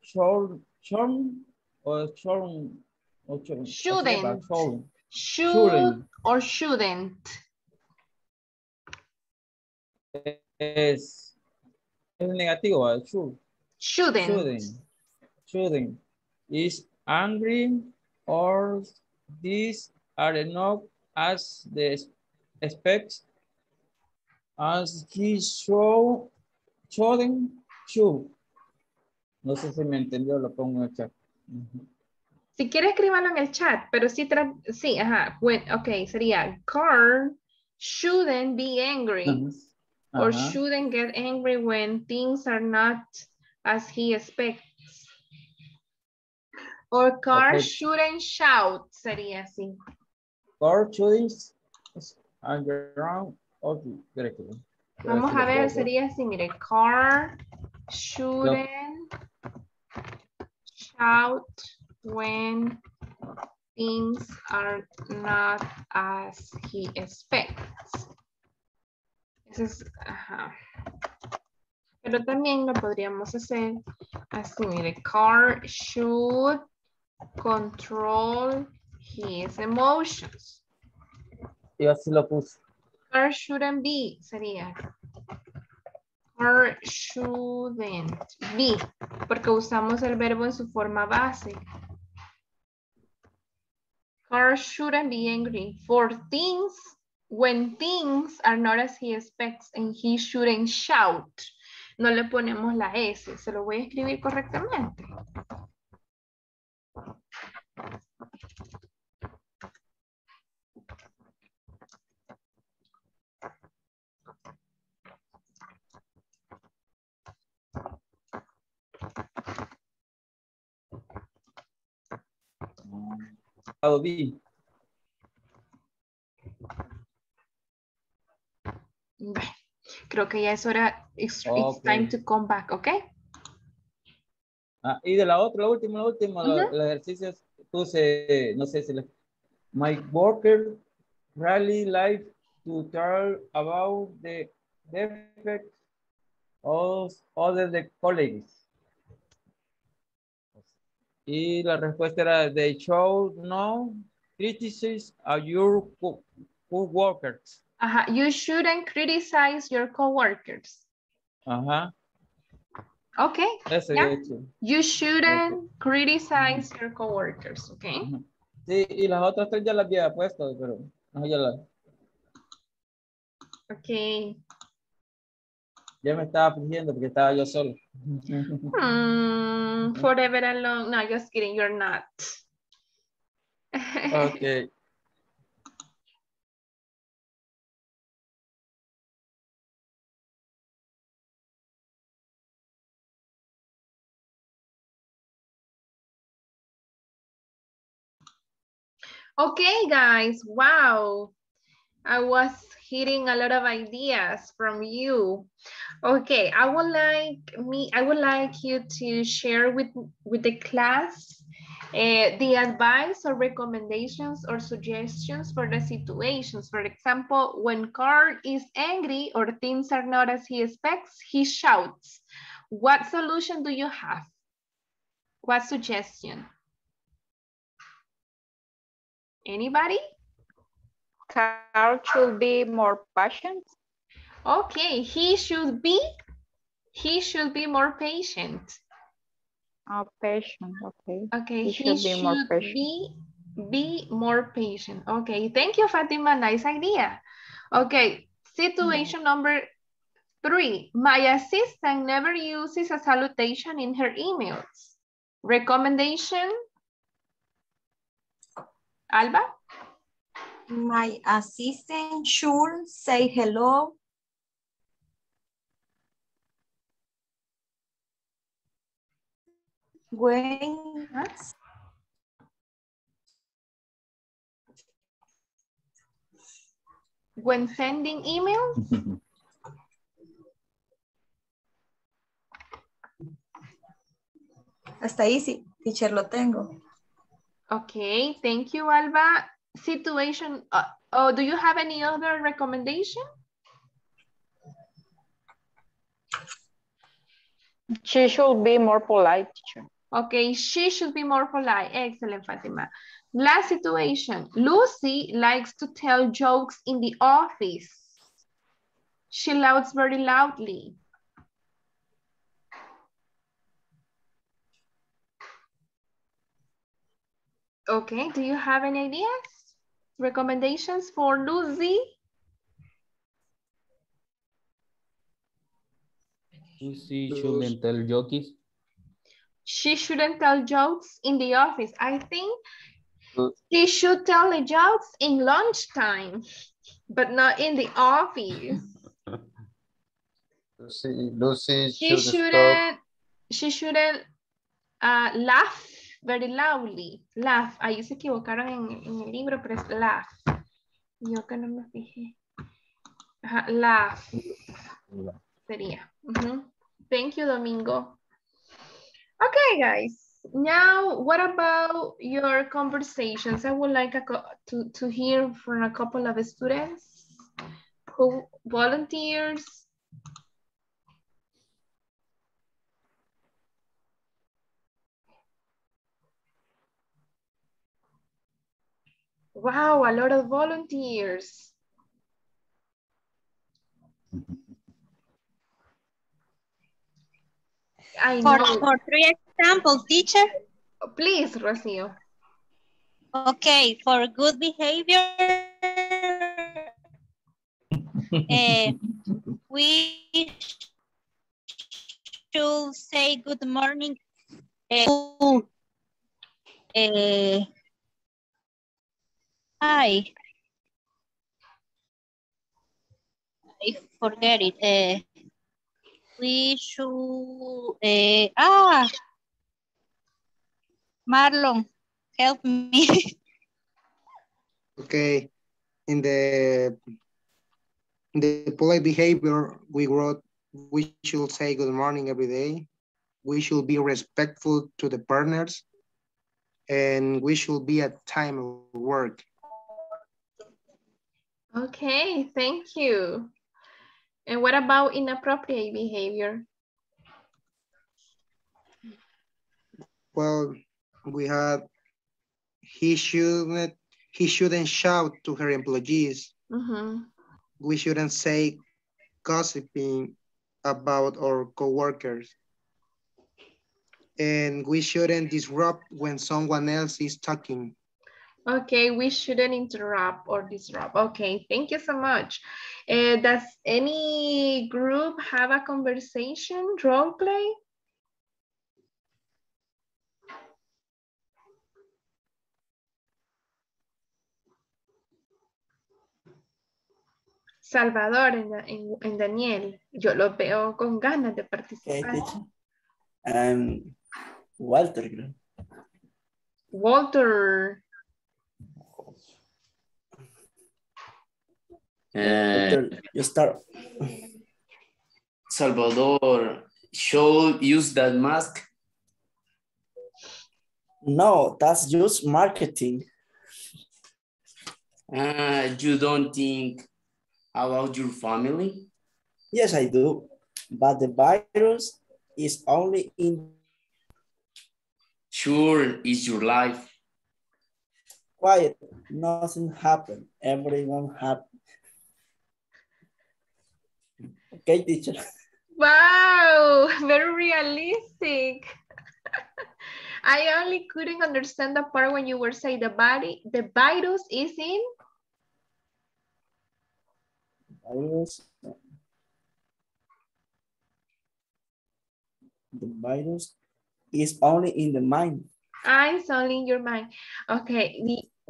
show. Shouldn't or shouldn't or shouldn't. Shouldn't. Shouldn't. Should or shouldn't. Es, es negativo. Should. Shouldn't. Shouldn't. Shouldn't. Is angry or these are not as the expects as he show shouldn't should. No sé si me entendió, lo pongo en el chat. Uh-huh. Si quiere escribirlo en el chat, pero sí, sí, ajá. When, ok, sería, Carl shouldn't be angry uh-huh. Uh-huh. or shouldn't get angry when things are not as he expects. Or Carl okay. shouldn't shout, sería así. Carl shouldn't around, ok, directo. Vamos a ver, sería así, mire, Carl shouldn't shout when things are not as he expects. Eso es, ajá. Pero también lo podríamos hacer así, mire, Carl should control his emotions. Yo así lo puse. Carl shouldn't be, sería. Or shouldn't be, porque usamos el verbo en su forma base. Or shouldn't be angry for things, when things are not as he expects, and he shouldn't shout. No le ponemos la S, se lo voy a escribir correctamente. Be. Creo que ya es hora. It's, okay. It's time to come back, ¿ok? Ah, y de la otra, la última, la última, uh -huh. los, los ejercicios, puse, no sé si les... My worker really likes to tell about the defects of other the colleagues. Y la respuesta era, they should know criticize your co-workers. Ajá, you shouldn't criticize your co-workers. Ajá. Ok. Yeah. You shouldn't okay. criticize your co-workers, ok. Ajá. Sí, y las otras tres ya las había puesto, pero no, ya las... Ok. Ya me estaba fingiendo porque estaba yo solo. Mm, forever alone. No, just kidding. You're not. Okay. Okay, guys. Wow. I was hearing a lot of ideas from you. Okay, I would like me. I would like you to share with with the class uh, the advice or recommendations or suggestions for the situations. For example, when Carl is angry or things are not as he expects, he shouts. What solution do you have? What suggestion? Anybody? Carl should be more patient. Okay, he should be, he should be more patient. Oh, patient, okay. Okay, he, he should, be, should more patient. Be, be more patient. Okay, thank you, Fatima, nice idea. Okay, situation mm-hmm. number three. My assistant never uses a salutation in her emails. Recommendation? Alba? My assistant should say hello. When asked, when sending emails, hasta ahí sí, teacher, lo tengo. Okay, thank you, Alba. Situation. Uh, oh, do you have any other recommendation? She should be more polite, teacher. Okay, she should be more polite. Excellent, Fatima. Last situation. Lucy likes to tell jokes in the office. She laughs very loudly. Okay, do you have any ideas? Recommendations for Lucy? Lucy shouldn't tell jokes. She shouldn't tell jokes in the office. I think she should tell the jokes in lunchtime, but not in the office. Lucy, Lucy she shouldn't, she shouldn't uh, laugh very loudly. Laugh. Ahí se equivocaron en, en el libro, pero es laugh. Yo que no me fijé. Ajá, laugh. laugh. Sería. Mm-hmm. Thank you, Domingo. Okay, guys. Now, what about your conversations? I would like a to, to hear from a couple of students who volunteers. Wow, a lot of volunteers. I for, know. For three examples, teacher. Please, Rocio. Okay, for good behavior, uh, we should say good morning to uh, uh, hi. I forget it. Uh, We should, uh, ah, Marlon, help me. Okay, in the in the polite behavior, we wrote, we should say good morning every day. We should be respectful to the partners, and we should be at time of work. Okay, thank you. And what about inappropriate behavior? Well, we had, he shouldn't, he shouldn't shout to her employees. Mm-hmm. We shouldn't say gossiping about our coworkers. And we shouldn't disrupt when someone else is talking. Okay, we shouldn't interrupt or disrupt. Okay, thank you so much. Uh, does any group have a conversation, role play? Salvador and, and, and Daniel, yo los veo con ganas de participar. Um, Walter. Walter. Uh, you start. Salvador should use that mask. No, that's just marketing. Uh, you don't think about your family? Yes, I do. But the virus is only in. Sure, it's your life. Quiet, nothing happened. Everyone happened. Okay, teacher. Wow, very realistic. I only couldn't understand the part when you were saying the body, the virus is in. Virus. The virus is only in the mind. Ah, it's only in your mind. Okay.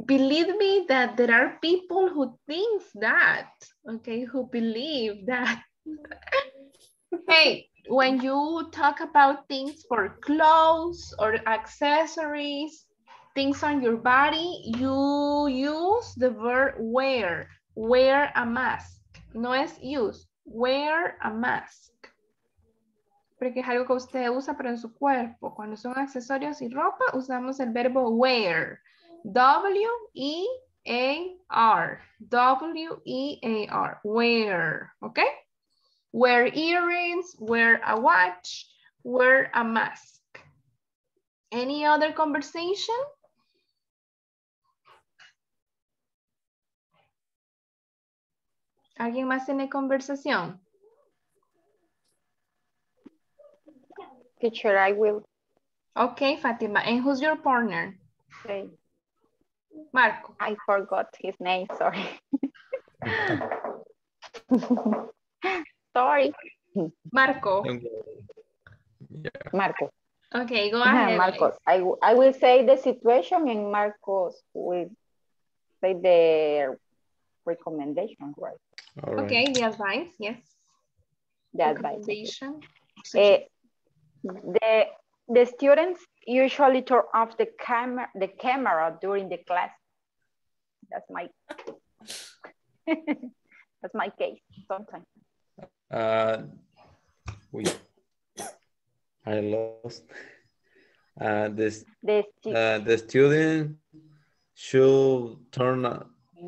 Believe me that there are people who think that, okay, who believe that. Hey, when you talk about things for clothes or accessories, things on your body, you use the verb wear. Wear a mask. No es use. Wear a mask. Porque es algo que usted usa pero en su cuerpo. Cuando son accesorios y ropa, usamos el verbo wear. W E A R. W E A R. Wear. ¿Ok? Wear earrings, wear a watch, wear a mask. Any other conversation? ¿Alguien más tiene conversación? Teacher, I will. Okay, Fatima. And who's your partner? Okay. Marco. I forgot his name, sorry. Sorry. Marco. Yeah. Marco. Okay, go ahead. Marcos. I, I will say the situation and Marcos will say the recommendation, right? All right. Okay, the advice, yes. The advice. Uh, the the students usually turn off the camera the camera during the class. That's my that's my case sometimes. Uh, we. I lost. Uh, this the, uh, the student should turn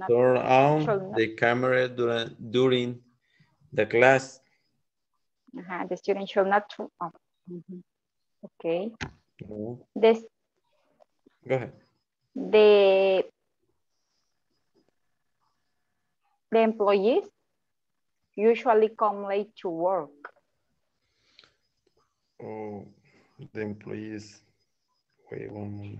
turn on the camera during during the class. Uh-huh. The student should not turn on. Mm-hmm. Okay. No. This. Go ahead. The the employees usually come late to work. Oh, the employees. Wait one moment.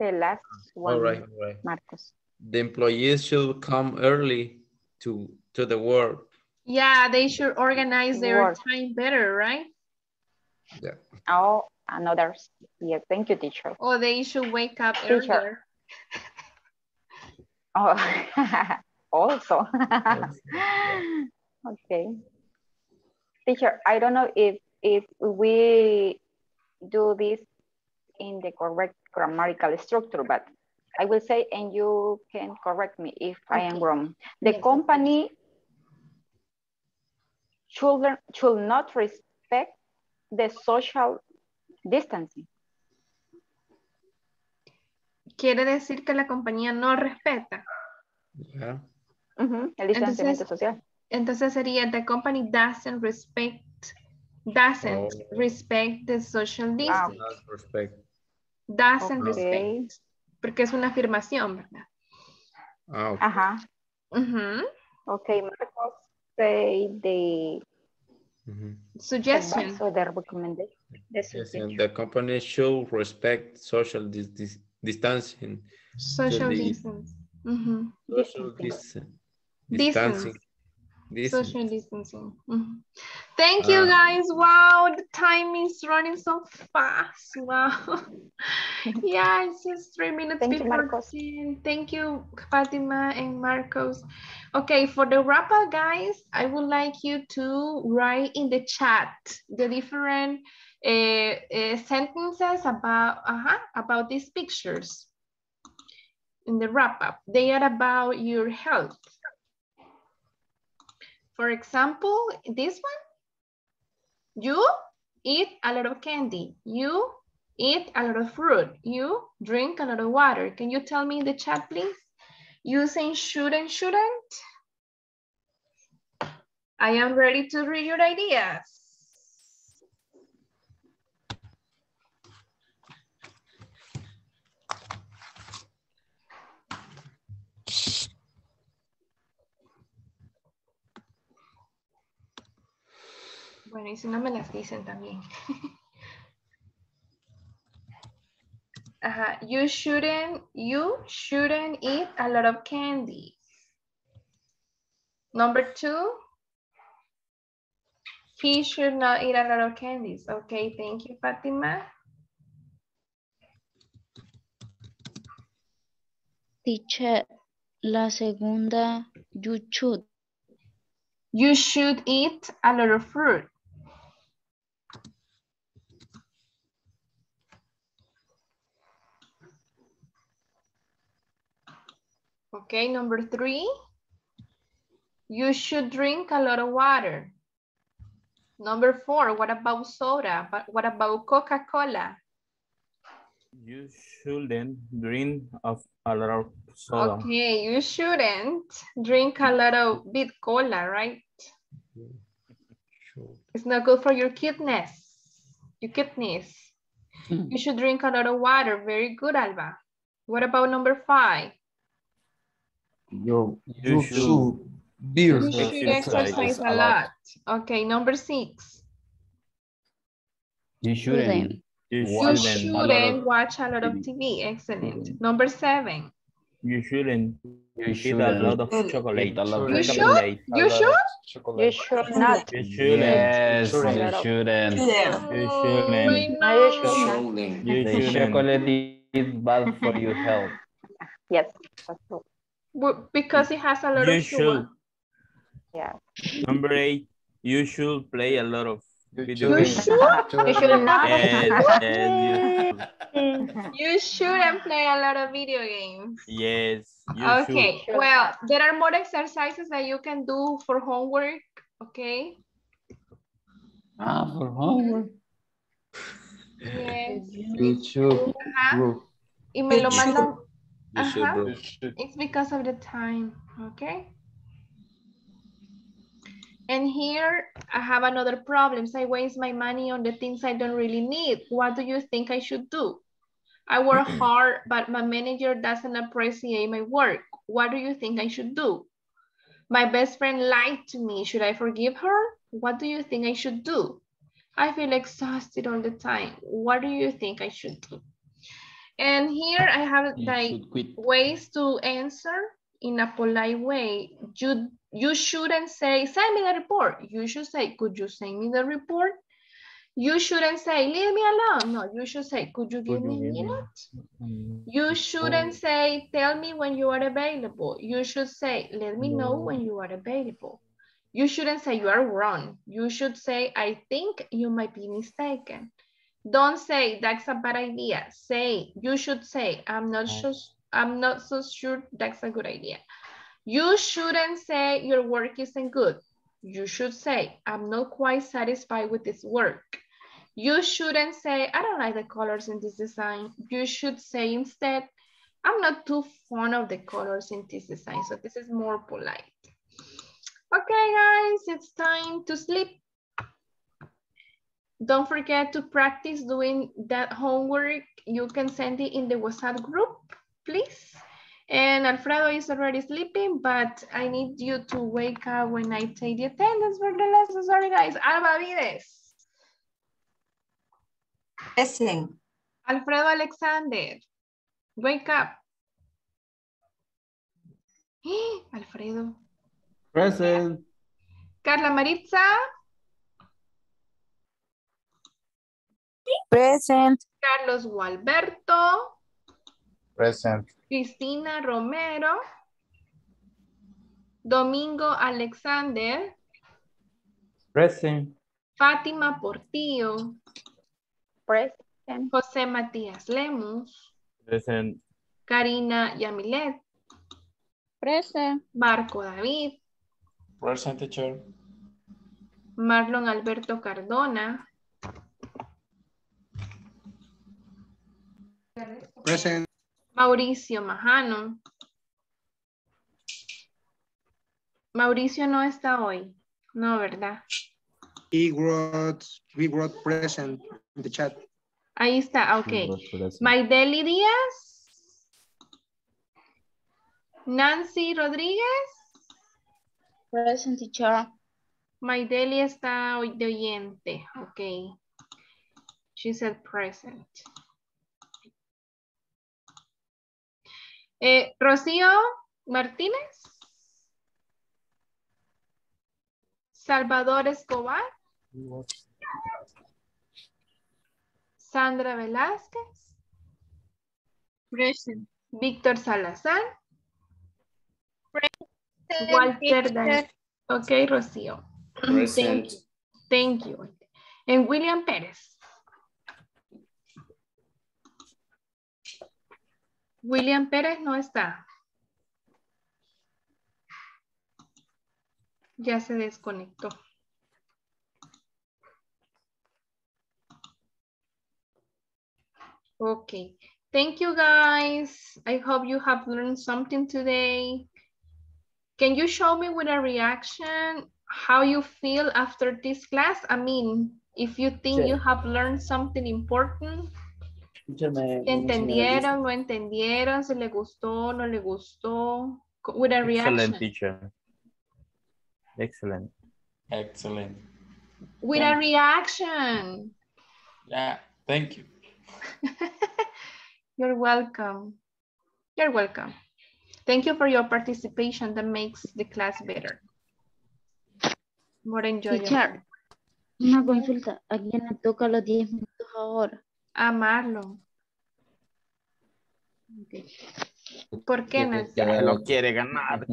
The last one. All right, all right. Marcos. The employees should come early to to the work. Yeah, they should organize their work. Time better, right? Yeah. Oh, another. Yeah, thank you, teacher. Oh, they should wake up earlier. Oh, also. Yeah. Okay, teacher, I don't know if if we do this in the correct grammatical structure, but I will say, and you can correct me if okay. I am wrong. The yes. company children should not respect the social distancing. Quiere decir que la compañía no respeta. Yeah. Uh-huh. El distanciamiento Entonces, social. Entonces sería, the company doesn't respect, doesn't oh. respect the social distance. Wow. Doesn't respect. Doesn't okay. respect. Porque es una afirmación, ¿verdad? Oh. Ajá. Uh-huh. Okay, Marcos, say the mm-hmm. suggestion. So the recommendation. The, suggestion. The company should respect social dis dis distancing. Social distance. Mm-hmm. Social distancing. Distancing. Distance. Social distancing. Mm-hmm. Thank you, guys. Wow, the time is running so fast. Wow. Yeah, it's just three minutes Thank before you, Thank you, Fatima and Marcos. Okay, for the wrap up, guys, I would like you to write in the chat the different uh, uh, sentences about uh-huh, about these pictures. In the wrap up, they are about your health. For example, this one, you eat a lot of candy, you eat a lot of fruit, you drink a lot of water. Can you tell me in the chat, please? Using should and shouldn't. I am ready to read your ideas. Bueno, y si no me las dicen también. Ajá. You shouldn't, you shouldn't eat a lot of candy. Number two. He should not eat a lot of candies. Okay, thank you, Fatima. Teacher, la segunda, you should. You should eat a lot of fruit. Okay, number three. You should drink a lot of water. Number four, what about soda? But what about Coca-Cola? You shouldn't drink of a lot of soda. Okay, you shouldn't drink a lot of bit cola, right? Sure. It's not good for your kidneys. Your kidneys. You should drink a lot of water. Very good, Alba. What about number five? Your, you, you should, should be you should exercise a lot. lot. Okay, number six. You shouldn't. You shouldn't, you shouldn't watch a lot of T V. Excellent. Number seven. You shouldn't. You should eat a lot of chocolate. You should. You should. You should not. You shouldn't. You shouldn't. You shouldn't. You shouldn't. Chocolate is bad for your health. Yes. Because it has a lot of sugar. Yeah. Number eight. You should play a lot of. You should. You should not. And, and you, you shouldn't play a lot of video games. Yes. You okay. Should. Well, there are more exercises that you can do for homework. Okay. Ah, for homework. Yes. You should. Uh-huh. Y me lo mandan. Uh-huh. It's because of the time. Okay. And here I have another problem. I waste my money on the things I don't really need. What do you think I should do? I work hard, but my manager doesn't appreciate my work. What do you think I should do? My best friend lied to me. Should I forgive her? What do you think I should do? I feel exhausted all the time. What do you think I should do? And here I have like ways to answer in a polite way. You You shouldn't say, send me the report. You should say, could you send me the report? You shouldn't say, leave me alone. No, you should say, could you give could me a minute? Me? You shouldn't say, tell me when you are available. You should say, let me know when you are available. You shouldn't say you are wrong. You should say, I think you might be mistaken. Don't say, that's a bad idea. Say, you should say, I'm not sure, I'm not so sure that's a good idea. You shouldn't say your work isn't good. You should say, I'm not quite satisfied with this work. You shouldn't say, I don't like the colors in this design. You should say instead, I'm not too fond of the colors in this design. So this is more polite. Okay, guys, it's time to sleep. Don't forget to practice doing that homework. You can send it in the WhatsApp group, please. And Alfredo is already sleeping, but I need you to wake up when I take the attendance for the lesson. Sorry, guys. Alba Vides. Present. Alfredo Alexander. Wake up. Alfredo. Present. Carla Maritza. Present. Carlos Gualberto. Present. Cristina Romero. Domingo Alexander. Present. Fátima Portillo. Present. José Matías Lemus. Present. Karina Yamilet. Present. Marco David. Present, teacher. Marlon Alberto Cardona. Present. Mauricio Majano. Mauricio no está hoy. No, ¿verdad? He wrote, he wrote present in the chat. Ahí está, ok. Maideli Díaz. Nancy Rodríguez. Present, teacher. Maideli está hoy de oyente. Ok. She said present. Eh, Rocío Martínez. Salvador Escobar. Sandra Velázquez. Present. Víctor Salazar. Present. Walter, Dan Okay, Rocio. Thank you. Thank you. And William Perez. William Perez no está. Ya se desconectó. Okay. Thank you guys. I hope you have learned something today. Can you show me with a reaction how you feel after this class? I mean, if you think sí. You have learned something important. Me, ¿Entendieron? ¿No entendieron? ¿Se le gustó? ¿No le gustó? With a reaction. Excellent, teacher. Excellent. Excellent. With thank a reaction. Yeah, thank you. You're welcome. You're welcome. Thank you for your participation. That makes the class better. More enjoyable. Teacher, una consulta. ¿A quién le toca los diez minutos ahora? A Marlon. Okay. ¿Por qué no? Ya lo quiere ganar.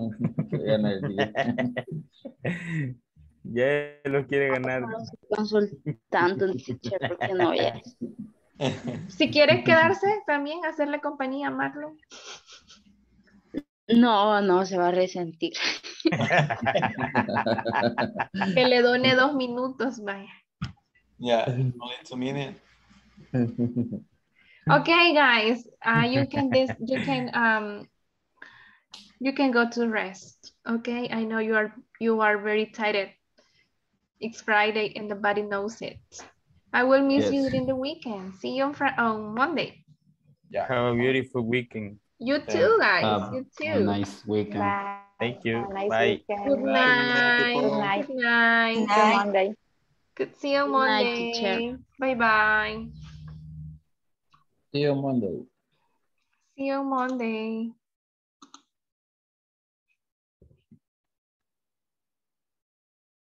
Ya lo quiere ganar. Consultando, teacher, porque no ya. Si quieres quedarse también, hacerle compañía a Marlon. No, no, se va a resentir. Que le done dos minutos, vaya. Yeah, only two minutes. Okay, guys, uh, you can this, you can um, you can go to rest. Okay, I know you are you are very tired. It's Friday and the body knows it. I will miss yes. you during the weekend. See you on Friday, on Monday. Yeah, have a beautiful weekend. You too, guys. Um, you too. A nice weekend. Bye. Thank you. Nice bye. Weekend. Good night. Good night. Good night. Good night. Good night. Monday. Good see you Monday. Night, bye bye. See you Monday. See you Monday.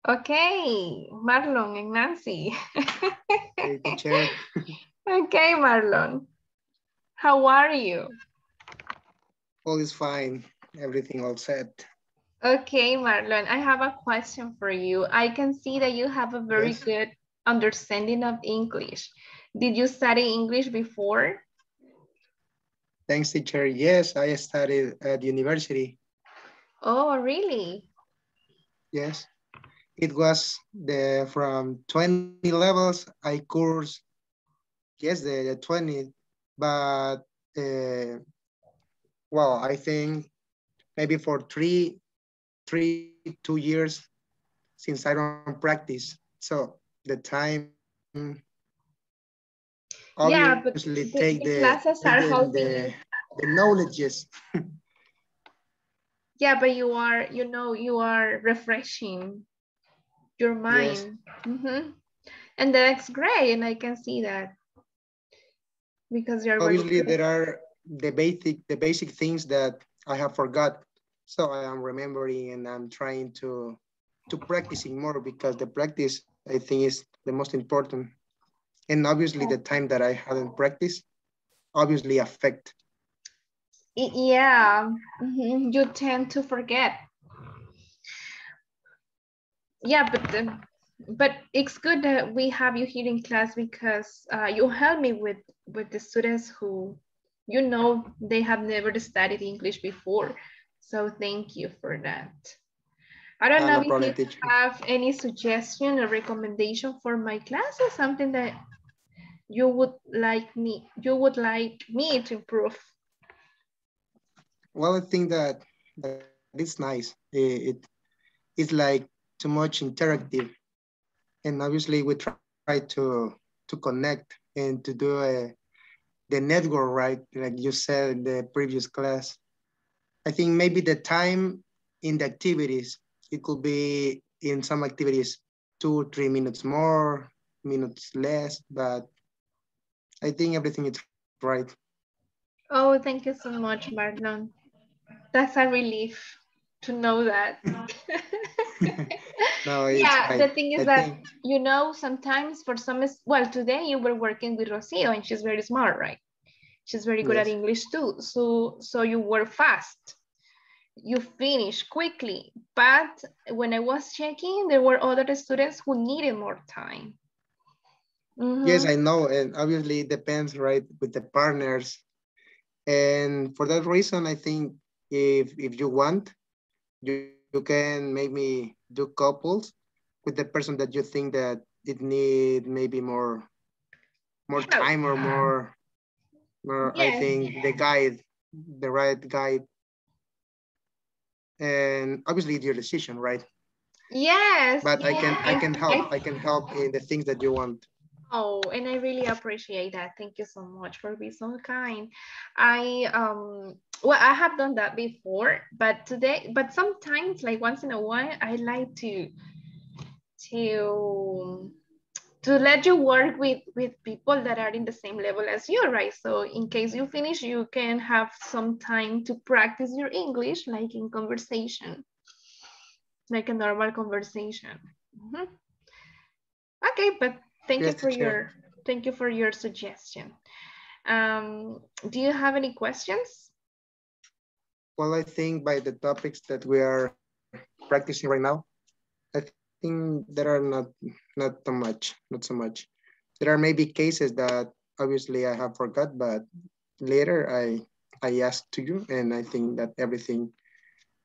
Okay, Marlon and Nancy. Hey, teacher. Okay, Marlon. How are you? All is fine. Everything all set. Okay, Marlon, I have a question for you. I can see that you have a very yes. good understanding of English. Did you study English before? Thanks, teacher. Yes, I studied at university. Oh, really? Yes. It was the from twenty levels I course. Yes, the, the twenty, but uh, well, I think maybe for three, three, two years since I don't practice. So the time obviously yeah, take the, the classes are the, the, the knowledges. Yeah, but you are, you know, you are refreshing your mind. Yes. Mm-hmm. And that's great. And I can see that because you're obviously there are the basic the basic things that I have forgot, so I am remembering and I'm trying to to practicing more because the practice I think is the most important, and obviously the time that I hadn't practiced obviously affect. Yeah, mm-hmm. You tend to forget. Yeah, but the, but it's good that we have you here in class because uh, you help me with with the students who. You know, they have never studied English before. So thank you for that. I don't no, know no if problem, you teacher. Have any suggestion or recommendation for my class or something that you would like me, you would like me to improve. Well, I think that, that it's nice. It, it, it's like too much interactive. And obviously we try to, to connect and to do a, the network, right? Like you said in the previous class. I think maybe the time in the activities, it could be in some activities, two or three minutes more, minutes less, but I think everything is right. Oh, thank you so much, Marlon. That's a relief to know that. No, it's yeah, the thing is I that, think... you know, sometimes for some, well, today you were working with Rocio and she's very smart, right? She's very good yes. at English too. So, so you were fast. you finish quickly. But when I was checking, there were other students who needed more time. Mm-hmm. Yes, I know. And obviously it depends, right, with the partners. And for that reason, I think if, if you want, you, you can maybe do couples with the person that you think that it need maybe more, more time or more, more yeah. I think the guide, the right guide. And obviously it's your decision, right? Yes. But yes. I can, I can help. I can help in the things that you want. Oh, and I really appreciate that. Thank you so much for being so kind. I, um, well, I have done that before, but today, but sometimes, like once in a while, I like to, to, to let you work with, with people that are in the same level as you, right? So in case you finish, you can have some time to practice your English, like in conversation, like a normal conversation. Mm-hmm. Okay, but thank yes, you for your, sure. thank you for your suggestion. Um, do you have any questions? Well, I think by the topics that we are practicing right now, I think think there are not not too much, not so much. There are maybe cases that obviously I have forgot, but later I I asked to you, and I think that everything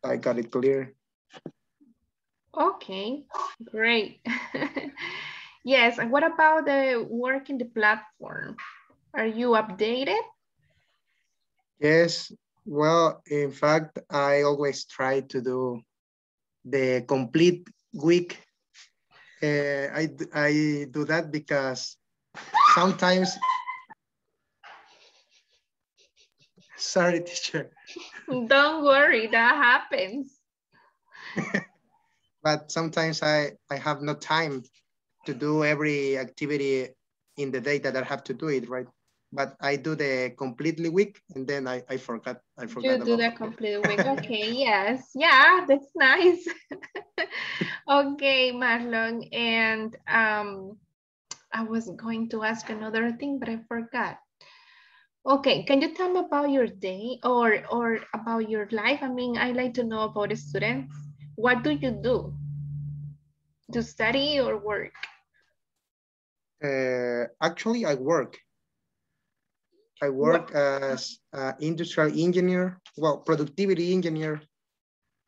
I got it clear. Okay, great. Yes, and what about the work in the platform? Are you updated? Yes. Well, in fact, I always try to do the complete week. Uh, I, I do that because sometimes, sorry, teacher. Don't worry, that happens. But sometimes I, I have no time to do every activity in the day that I have to do it, right? But I do the completely week, and then I, I forgot. I forgot. You about do the completely week. Okay, yes. Yeah, that's nice. Okay, Marlon. And um, I was going to ask another thing, but I forgot. Okay, can you tell me about your day or, or about your life? I mean, I like to know about the students. What do you do? Do study or work? Uh, actually, I work. I work what? as an industrial engineer, well, productivity engineer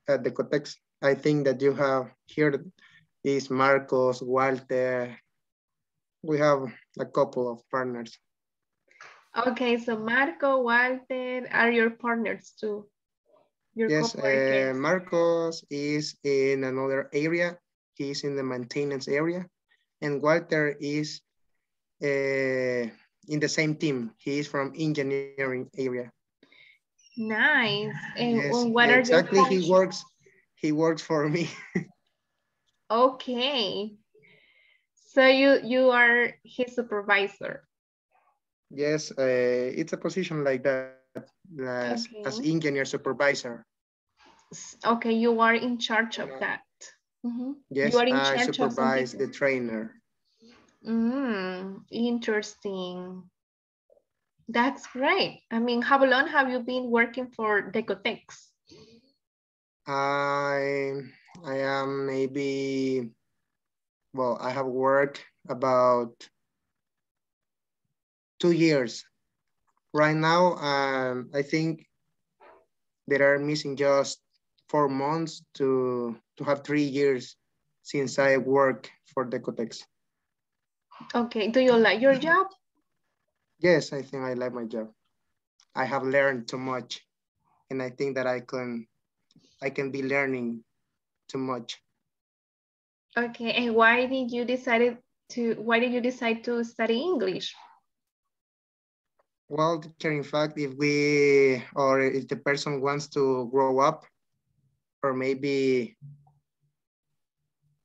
at Decotex. I think that you have heard is Marcos, Walter. We have a couple of partners. Okay, so Marco, Walter are your partners too? Your yes, uh, Marcos is in another area. He's in the maintenance area. And Walter is... Uh, in the same team. He is from engineering area. Nice. And yes, what are exactly your he works he works for me. Okay. So you you are his supervisor. Yes, uh, it's a position like that as, okay. as engineer supervisor. Okay, you are in charge of that. Mm-hmm. Yes, you are in I charge supervise of the trainer. Mm, interesting. That's great. I mean, how long have you been working for Decotex? I, I am maybe, well, I have worked about two years. Right now, um, I think there are missing just four months to, to have three years since I work for Decotex. Okay, do you like your job? Yes, I think I like my job. I have learned too much, and I think that I can, I can be learning too much. Okay, and why did you decide to, why did you decide to study English? Well, in fact, if we, or if the person wants to grow up, or maybe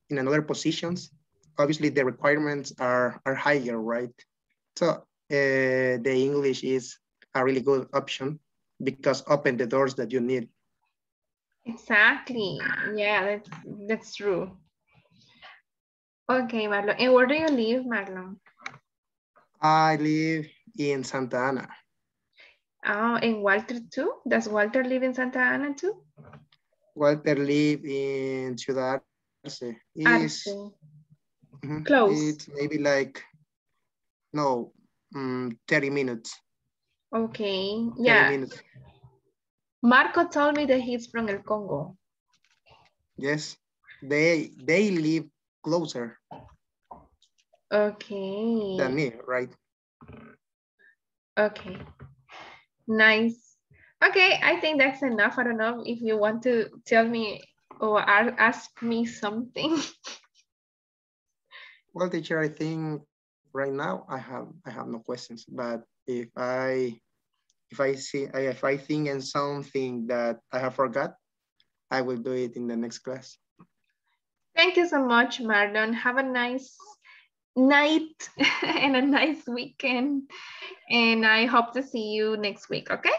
in another positions, obviously the requirements are, are higher, right? So uh, the English is a really good option because open the doors that you need. Exactly, yeah, that's, that's true. Okay, Marlon, and where do you live, Marlon? I live in Santa Ana. Oh, and Walter too? Does Walter live in Santa Ana too? Walter live in Ciudad Arce. Is mm-hmm, close. It's maybe like no um, thirty minutes. Okay. Yeah. Minutes. Marco told me that he's from El Congo. Yes, they they live closer. Okay. Than me, right? Okay. Nice. Okay, I think that's enough. I don't know if you want to tell me or ask me something. Well, teacher, I think right now I have I have no questions. But if I if I see if I think in something that I have forgot, I will do it in the next class. Thank you so much, Marlon. Have a nice night and a nice weekend. And I hope to see you next week, okay?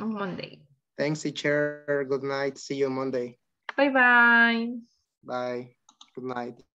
On Monday. Thanks, teacher. Good night. See you Monday. Bye-bye. Bye. Good night.